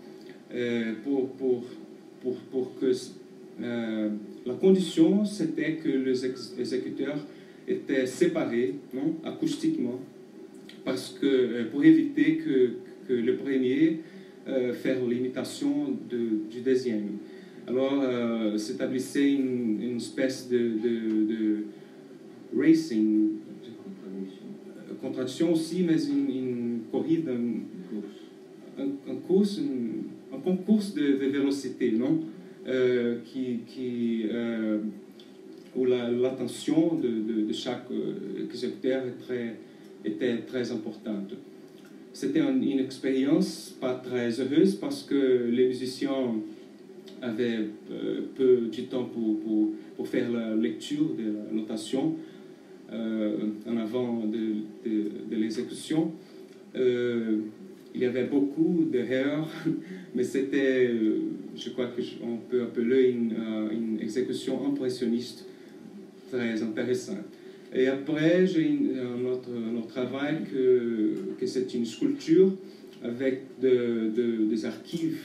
La condition, c'était que les exécuteurs étaient séparés, non, acoustiquement, parce que, pour éviter que le premier fasse l'imitation du deuxième. Alors, s'établissait une espèce de racing, de contraction aussi, mais une corride, un concours de vélocité, non? Où l'attention de chaque exécuteur était très importante. C'était une expérience pas très heureuse parce que les musiciens avaient peu de temps pour faire la lecture de la notation en avant de l'exécution. Il y avait beaucoup d'erreurs, mais c'était, je crois qu'on peut appeler une exécution impressionniste très intéressante. Et après, j'ai un autre travail que c'est une sculpture avec des archives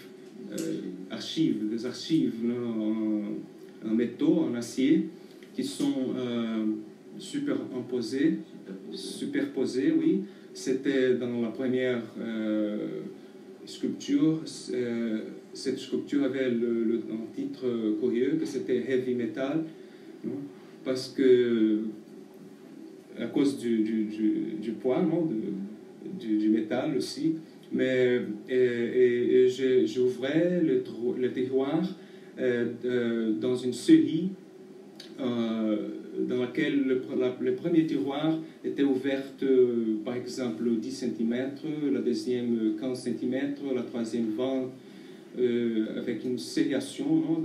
en métaux, en acier, qui sont superposées, oui. C'était dans la première sculpture. Cette sculpture avait un titre curieux, que c'était heavy metal, non? Parce que à cause du poids, non, du métal aussi. Mais j'ouvrais le tiroir dans une série dans laquelle le premier tiroir était ouvert, par exemple, 10 cm, la deuxième 15 cm, la troisième 20, avec une ségrégation, non,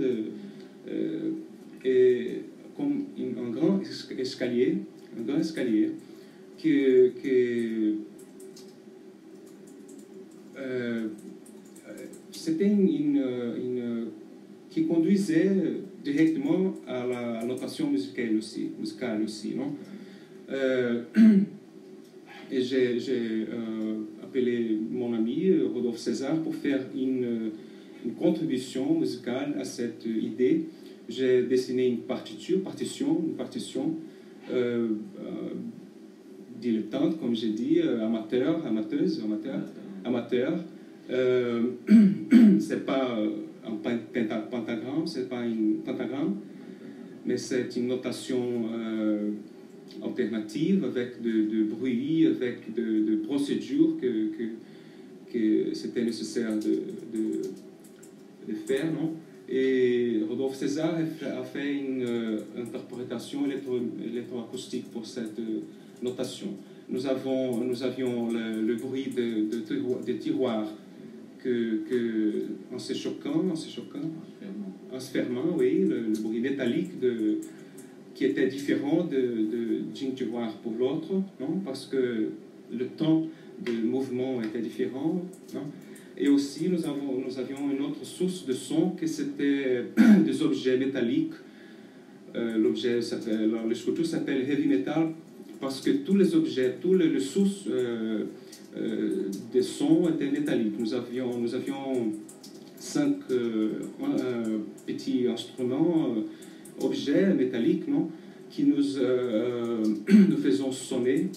comme un grand escalier. Un grand escalier c'était qui conduisait directement à la notation musicale aussi, non? Et j'ai appelé mon ami Rodolphe César pour faire une contribution musicale à cette idée. J'ai dessiné une partition. Dilettante, comme j'ai dit, amateur. C'est pas un pentagramme, mais c'est une notation alternative avec de bruit, avec de procédures que c'était nécessaire de faire, non? Et Rodolphe César a fait une interprétation électroacoustique pour cette notation. Nous avions le bruit des tiroirs en se choquant, en se fermant, oui, le bruit métallique de, qui était différent d'un tiroir pour l'autre, parce que le temps de mouvement était différent. Et aussi, nous avions une autre source de son, que c'était des objets métalliques. La sculpture s'appelle heavy metal, parce que tous les objets, tous les sources des sons étaient métalliques. Nous avions cinq petits instruments, objets métalliques, qui nous, nous faisions sonner,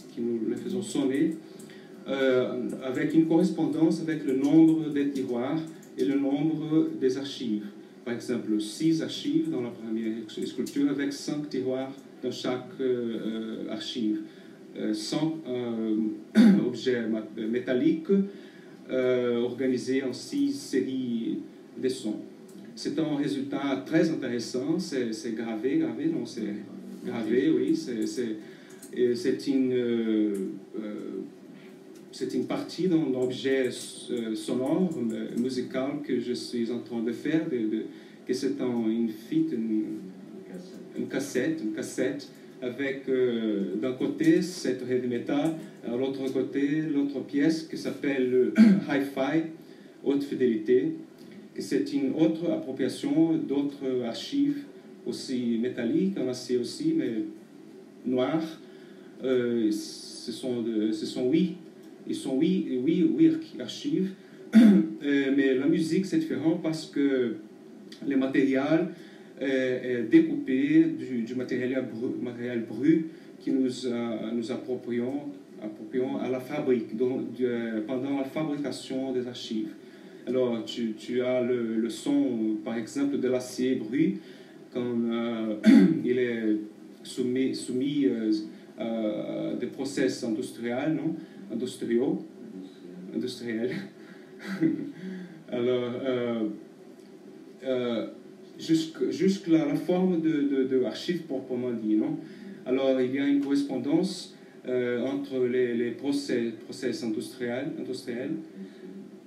avec une correspondance avec le nombre des tiroirs et le nombre des archives. Par exemple, 6 archives dans la première sculpture, avec 5 tiroirs dans chaque archive. 100 objets métalliques organisés en 6 séries de sons. C'est un résultat très intéressant, c'est gravé, oui, c'est une partie d'un objet sonore, musical, que je suis en train de faire, que c'est une cassette, avec d'un côté cette heavy metal, à l'autre côté l'autre pièce qui s'appelle Hi-Fi, haute fidélité, que c'est une autre appropriation d'autres archives aussi métalliques, en acier aussi, mais noires. Ce sont huit archives, mais la musique c'est différent parce que le matériel est découpé du matériel brut que nous approprions à la fabrique, pendant la fabrication des archives. Alors tu as le son, par exemple, de l'acier brut, quand il est soumis à des process industriels. Alors, jusqu'à la forme de archives proprement dit, Alors, il y a une correspondance entre les process industriels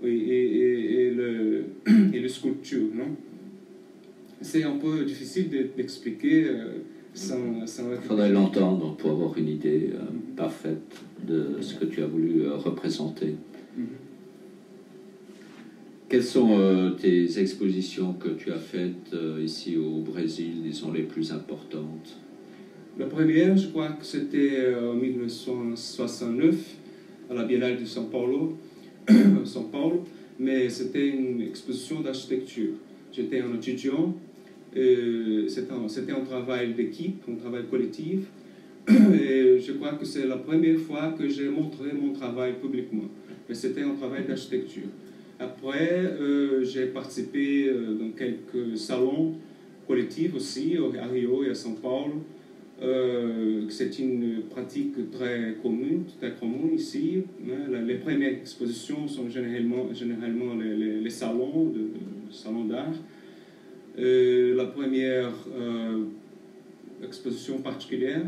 et les sculptures, C'est un peu difficile d'expliquer. Il faudrait l'entendre pour avoir une idée parfaite de ce que tu as voulu représenter. Quelles sont tes expositions que tu as faites ici au Brésil, disons, les plus importantes? La première, je crois que c'était en 1969, à la Biennale de São Paulo, mais c'était une exposition d'architecture. J'étais un étudiant. C'était un travail d'équipe, un travail collectif, et je crois que c'est la première fois que j'ai montré mon travail publiquement, mais c'était un travail d'architecture. Après, j'ai participé dans quelques salons collectifs aussi, à Rio et à São Paulo. C'est une pratique très commune ici. Les premières expositions sont généralement les salons, les salons d'art. La première exposition particulière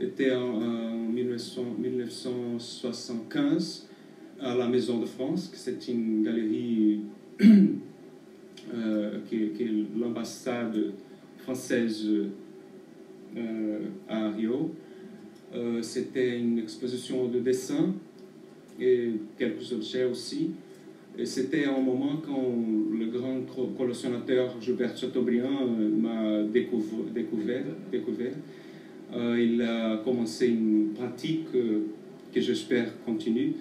était en 1975 à la Maison de France, c'est une galerie qui est l'ambassade française à Rio. C'était une exposition de dessin et quelques objets aussi. C'était un moment quand le grand collectionnateur Gilbert Chateaubriand m'a découvert. Il a commencé une pratique que j'espère continue,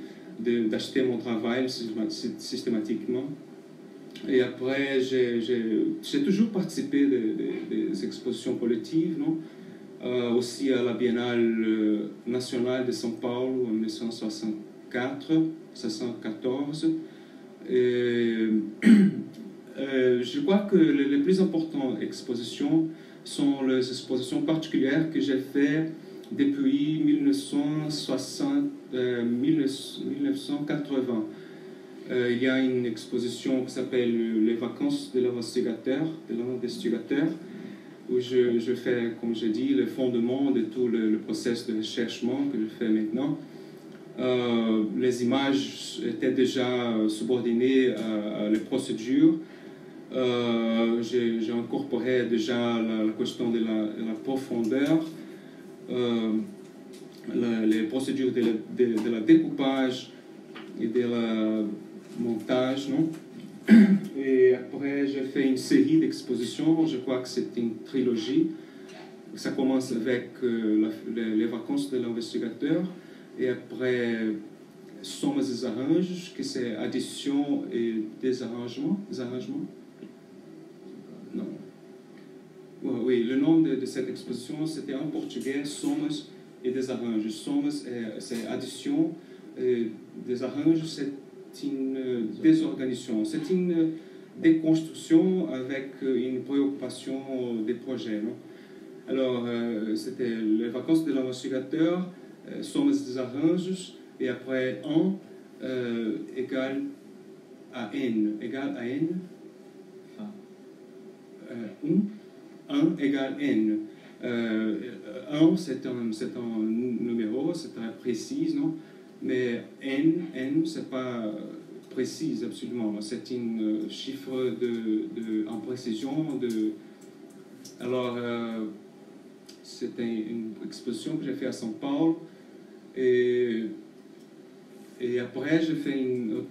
d'acheter mon travail systématiquement. Et après, j'ai toujours participé des expositions collectives, aussi à la Biennale nationale de São Paulo en 1974. Je crois que les plus importantes expositions sont les expositions particulières que j'ai faites depuis 1980. Il y a une exposition qui s'appelle Les vacances de l'investigateur, où je fais, comme je dis, le fondement de tout le process de recherchement que je fais maintenant. les images étaient déjà subordonnées à les procédures. J'ai incorporé déjà la question de la profondeur, les procédures de la découpage et de la montage, non? Et après, j'ai fait une série d'expositions, je crois que c'est une trilogie. Ça commence avec les vacances de l'investigateur, et après, Sommes et arranges, que c'est addition et désarrangement. Non. Oui, le nom de cette exposition, c'était en portugais, Sommes et désarranges. Sommes, c'est addition, et désarranges, c'est une désorganisation, c'est une déconstruction avec une préoccupation des projets. Non? Alors, c'était les vacances de l'investigateur, Sommes des arranges, et après en égale à n, égale n. 1, c'est un numéro, c'est très précis, non? Mais n, c'est pas précis absolument, c'est une chiffre de imprécision. Alors, c'était une exposition que j'ai faite à São Paulo, et après j'ai fait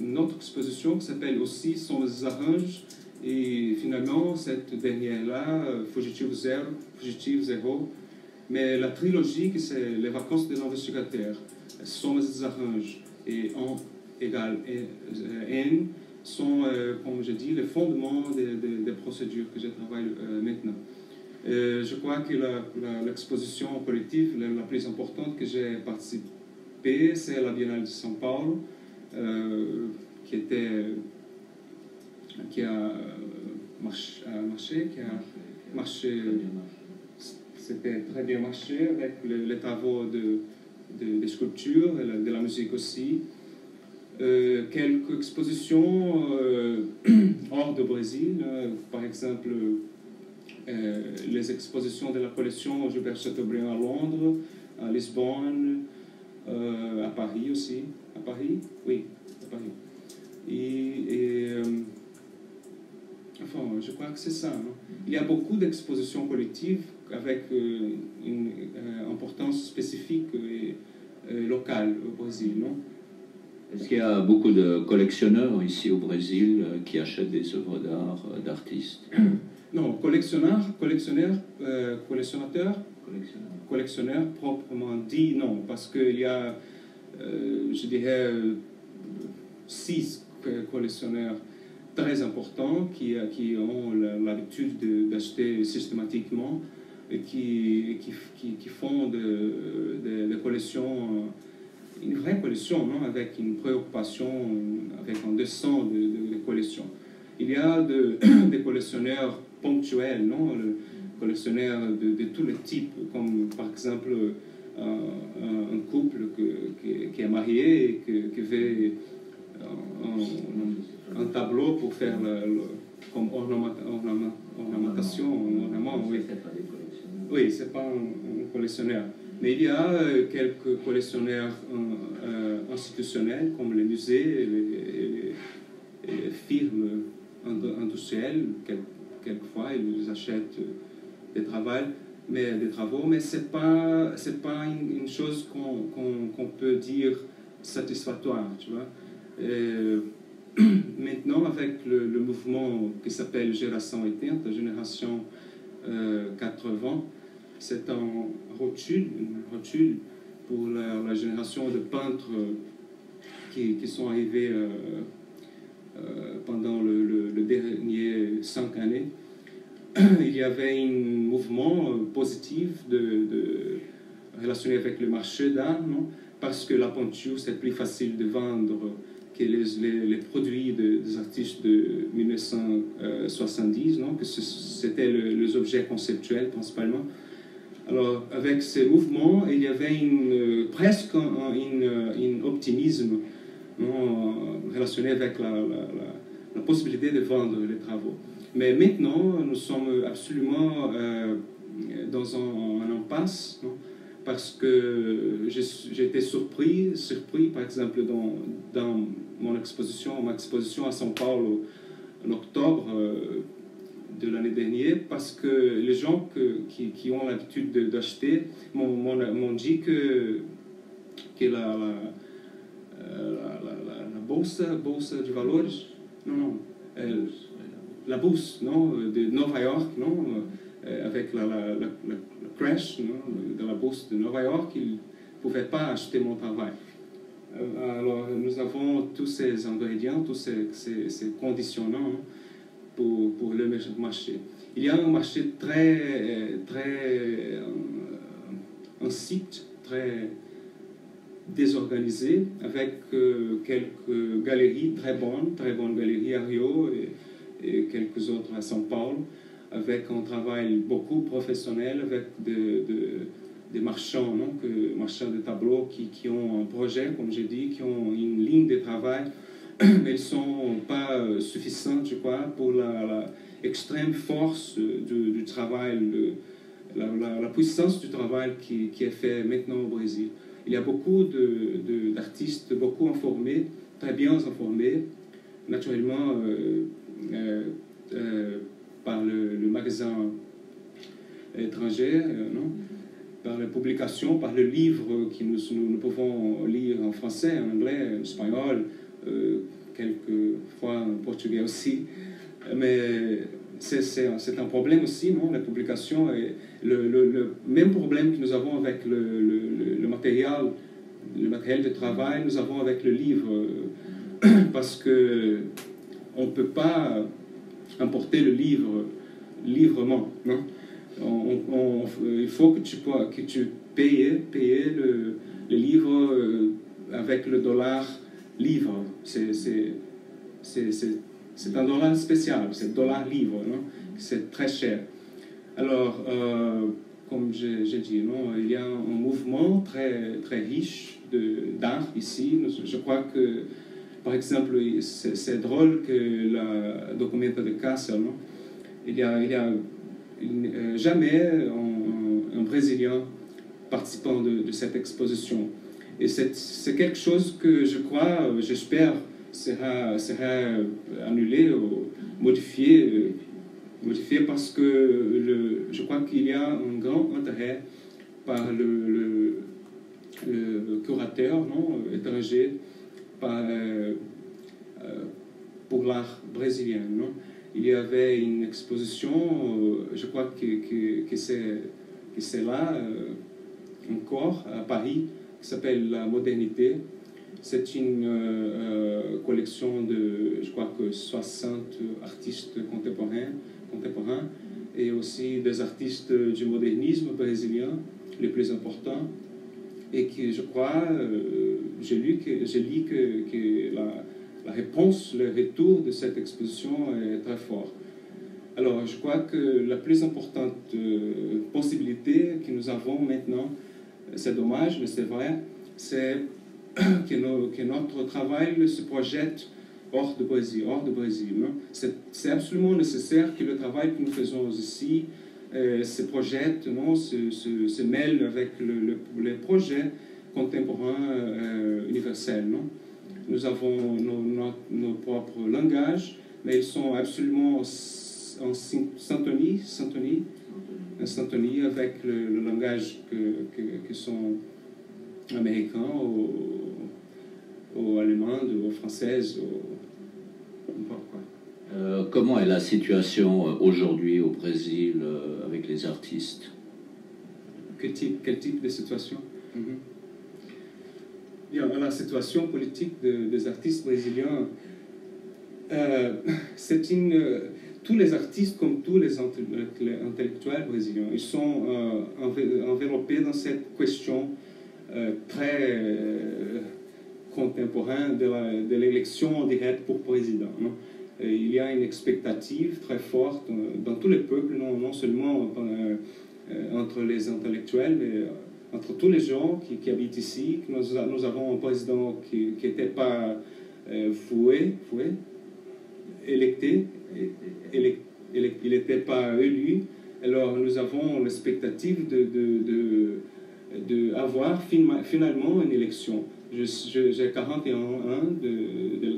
une autre exposition qui s'appelle aussi Sommes et arranges, et finalement cette dernière-là, Fugitive Zéro, mais la trilogie qui c'est Les vacances de l'investigateur, Sommes et arranges et en égale n sont, comme je dis, les fondements des procédures que je travaille maintenant. Je crois que l'exposition collective la plus importante que j'ai participée, c'est la Biennale de São Paulo, qui a marché, c'était très bien marché avec les travaux de sculpture, de la musique aussi. Quelques expositions hors de Brésil, par exemple les expositions de la collection Gilbert Chateaubriand à Londres, à Lisbonne, à Paris aussi, et enfin, je crois que c'est ça, non? Il y a beaucoup d'expositions collectives avec une importance spécifique et locale au Brésil, non? Est-ce qu'il y a beaucoup de collectionneurs ici au Brésil qui achètent des œuvres d'art d'artistes? Non, collectionneur proprement dit, non, parce qu'il y a, je dirais, 6 collectionneurs très importants qui ont l'habitude d'acheter systématiquement et qui font des collections, une vraie collection, non, avec une préoccupation, avec un dessin de collection. Il y a des collectionneurs ponctuels, non, le collectionneur de tous les types, comme par exemple un couple qui est marié et qui veut un tableau pour faire comme ornementation. Oui, c'est pas un collectionneur. Mais il y a quelques collectionneurs institutionnels, comme les musées, les firmes industrielles. Quelquefois, ils achètent des travaux, mais c'est pas une chose qu'on peut dire satisfactoire, tu vois. Maintenant, avec le mouvement qui s'appelle Génération 80, Génération 80, c'est une rotule pour la génération de peintres qui sont arrivés pendant les derniers 5 années. Il y avait un mouvement positif relationné avec le marché d'art, parce que la peinture, c'est plus facile de vendre que les produits des artistes de 1970, non, que c'était les objets conceptuels principalement. Alors, avec ces mouvements, il y avait presque un optimisme, non, relationné avec la possibilité de vendre les travaux. Mais maintenant, nous sommes absolument dans un impasse, non, parce que j'ai été surpris par exemple dans mon exposition à São Paulo en octobre de l'année dernière, parce que les gens qui ont l'habitude d'acheter m'ont dit que la bolsa de valores, la bourse de Nova York, avec la crash de la bourse de Nova York, ils ne pouvaient pas acheter mon travail. Alors nous avons tous ces ingrédients, tous ces conditionnants pour le marché. Il y a un marché très un site très désorganisé, avec quelques galeries très bonnes galeries à Rio et quelques autres à São Paulo, avec un travail beaucoup professionnel, avec des marchands, marchands de tableaux qui ont un projet, comme j'ai dit, qui ont une ligne de travail, mais ils ne sont pas suffisants, je crois, pour la extrême force du travail, la puissance du travail qui est fait maintenant au Brésil. Il y a beaucoup d'artistes, beaucoup informés, très bien informés, naturellement par le magasin étranger, par les publications, par le livre que nous pouvons lire en français, en anglais, en espagnol, quelques fois en portugais aussi. Mais c'est un problème aussi, la publication, et le même problème que nous avons avec le matériel de travail, nous avons avec le livre, parce que on ne peut pas importer le livre librement, non? Il faut que tu payes le livre avec le dollar livre. C'est un dollar spécial, c'est dollar livre, c'est très cher. Alors, comme j'ai dit, il y a un mouvement très riche d'art ici. Je crois que, par exemple, c'est drôle que la documenta de Casa, il n'y a jamais un Brésilien participant de cette exposition. Et c'est quelque chose que je crois, j'espère, sera annulé ou modifié, parce que je crois qu'il y a un grand intérêt par le curateur étranger pour l'art brésilien. Il y avait une exposition, je crois que c'est là, encore, à Paris, qui s'appelle « La modernité ». C'est une collection de, je crois que 60 artistes contemporains, et aussi des artistes du modernisme brésilien, les plus importants, et que je crois, j'ai lu que la réponse, le retour de cette exposition est très fort. Alors, je crois que la plus importante possibilité que nous avons maintenant, c'est dommage, mais c'est vrai, c'est que notre travail se projette hors de Brésil. C'est absolument nécessaire que le travail que nous faisons ici se projette, se mêle avec les projets contemporains universels. Nous avons nos propres langages, mais ils sont absolument en syntonie avec le langage que sont américains ou allemandes ou françaises ou n'importe quoi. Comment est la situation aujourd'hui au Brésil avec les artistes? Quel type de situation? La situation politique des artistes brésiliens, tous les artistes, comme tous les intellectuels brésiliens, ils sont enveloppés dans cette question très contemporaine de l'élection directe pour président. Il y a une expectative très forte dans tous les peuples, non seulement entre les intellectuels, mais entre tous les gens qui habitent ici. Nous avons un président qui n'était pas il n'était pas élu. Alors nous avons l'expectative d'avoir finalement une élection. J'ai 41 ans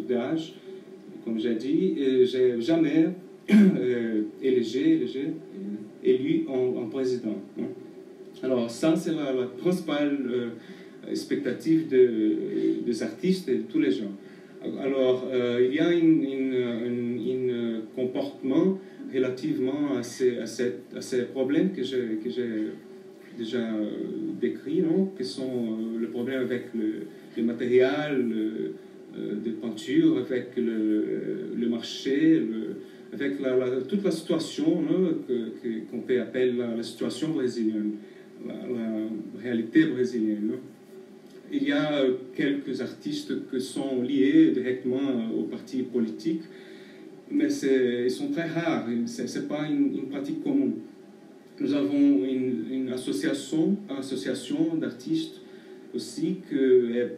d'âge, comme j'ai dit, et je n'ai jamais élu en président. Hein. Alors ça, c'est la principale expectative des artistes et de tous les gens. Alors, il y a un comportement relativement à ces problèmes que j'ai déjà décrits, qui sont le problème avec le matériel de peinture, avec le marché, avec toute la situation qu'on peut appeler la situation brésilienne, la réalité brésilienne. Il y a quelques artistes qui sont liés directement aux partis politiques, mais ils sont très rares, ce n'est pas une pratique commune. Nous avons une association d'artistes aussi, que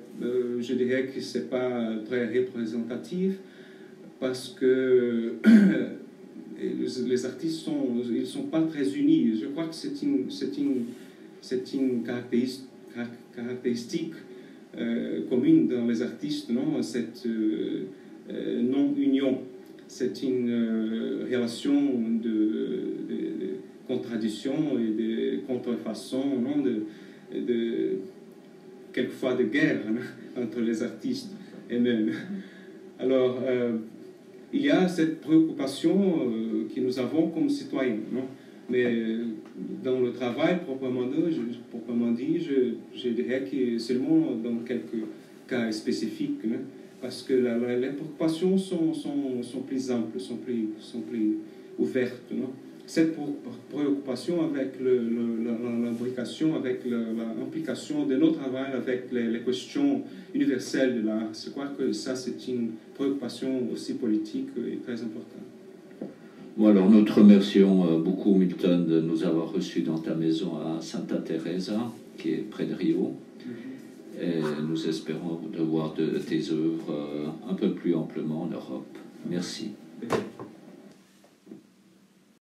je dirais que ce n'est pas très représentatif, parce que les artistes ne sont pas très unis. Je crois que c'est une caractéristique commune dans les artistes, cette non-union. C'est une relation de contradiction et de contrefaçon, quelquefois de guerre entre les artistes eux-mêmes. Alors, il y a cette préoccupation que nous avons comme citoyens, mais dans le travail proprement dit, je dirais que seulement dans quelques cas spécifiques, parce que les préoccupations sont plus amples, sont plus ouvertes. Cette préoccupation avec l'implication, avec l'implication de notre travail, avec les questions universelles de l'art, je crois que ça, c'est une préoccupation aussi politique et très importante. Bon, alors nous te remercions beaucoup, Milton, de nous avoir reçus dans ta maison à Santa Teresa, qui est près de Rio. Et nous espérons de voir tes œuvres un peu plus amplement en Europe. Merci.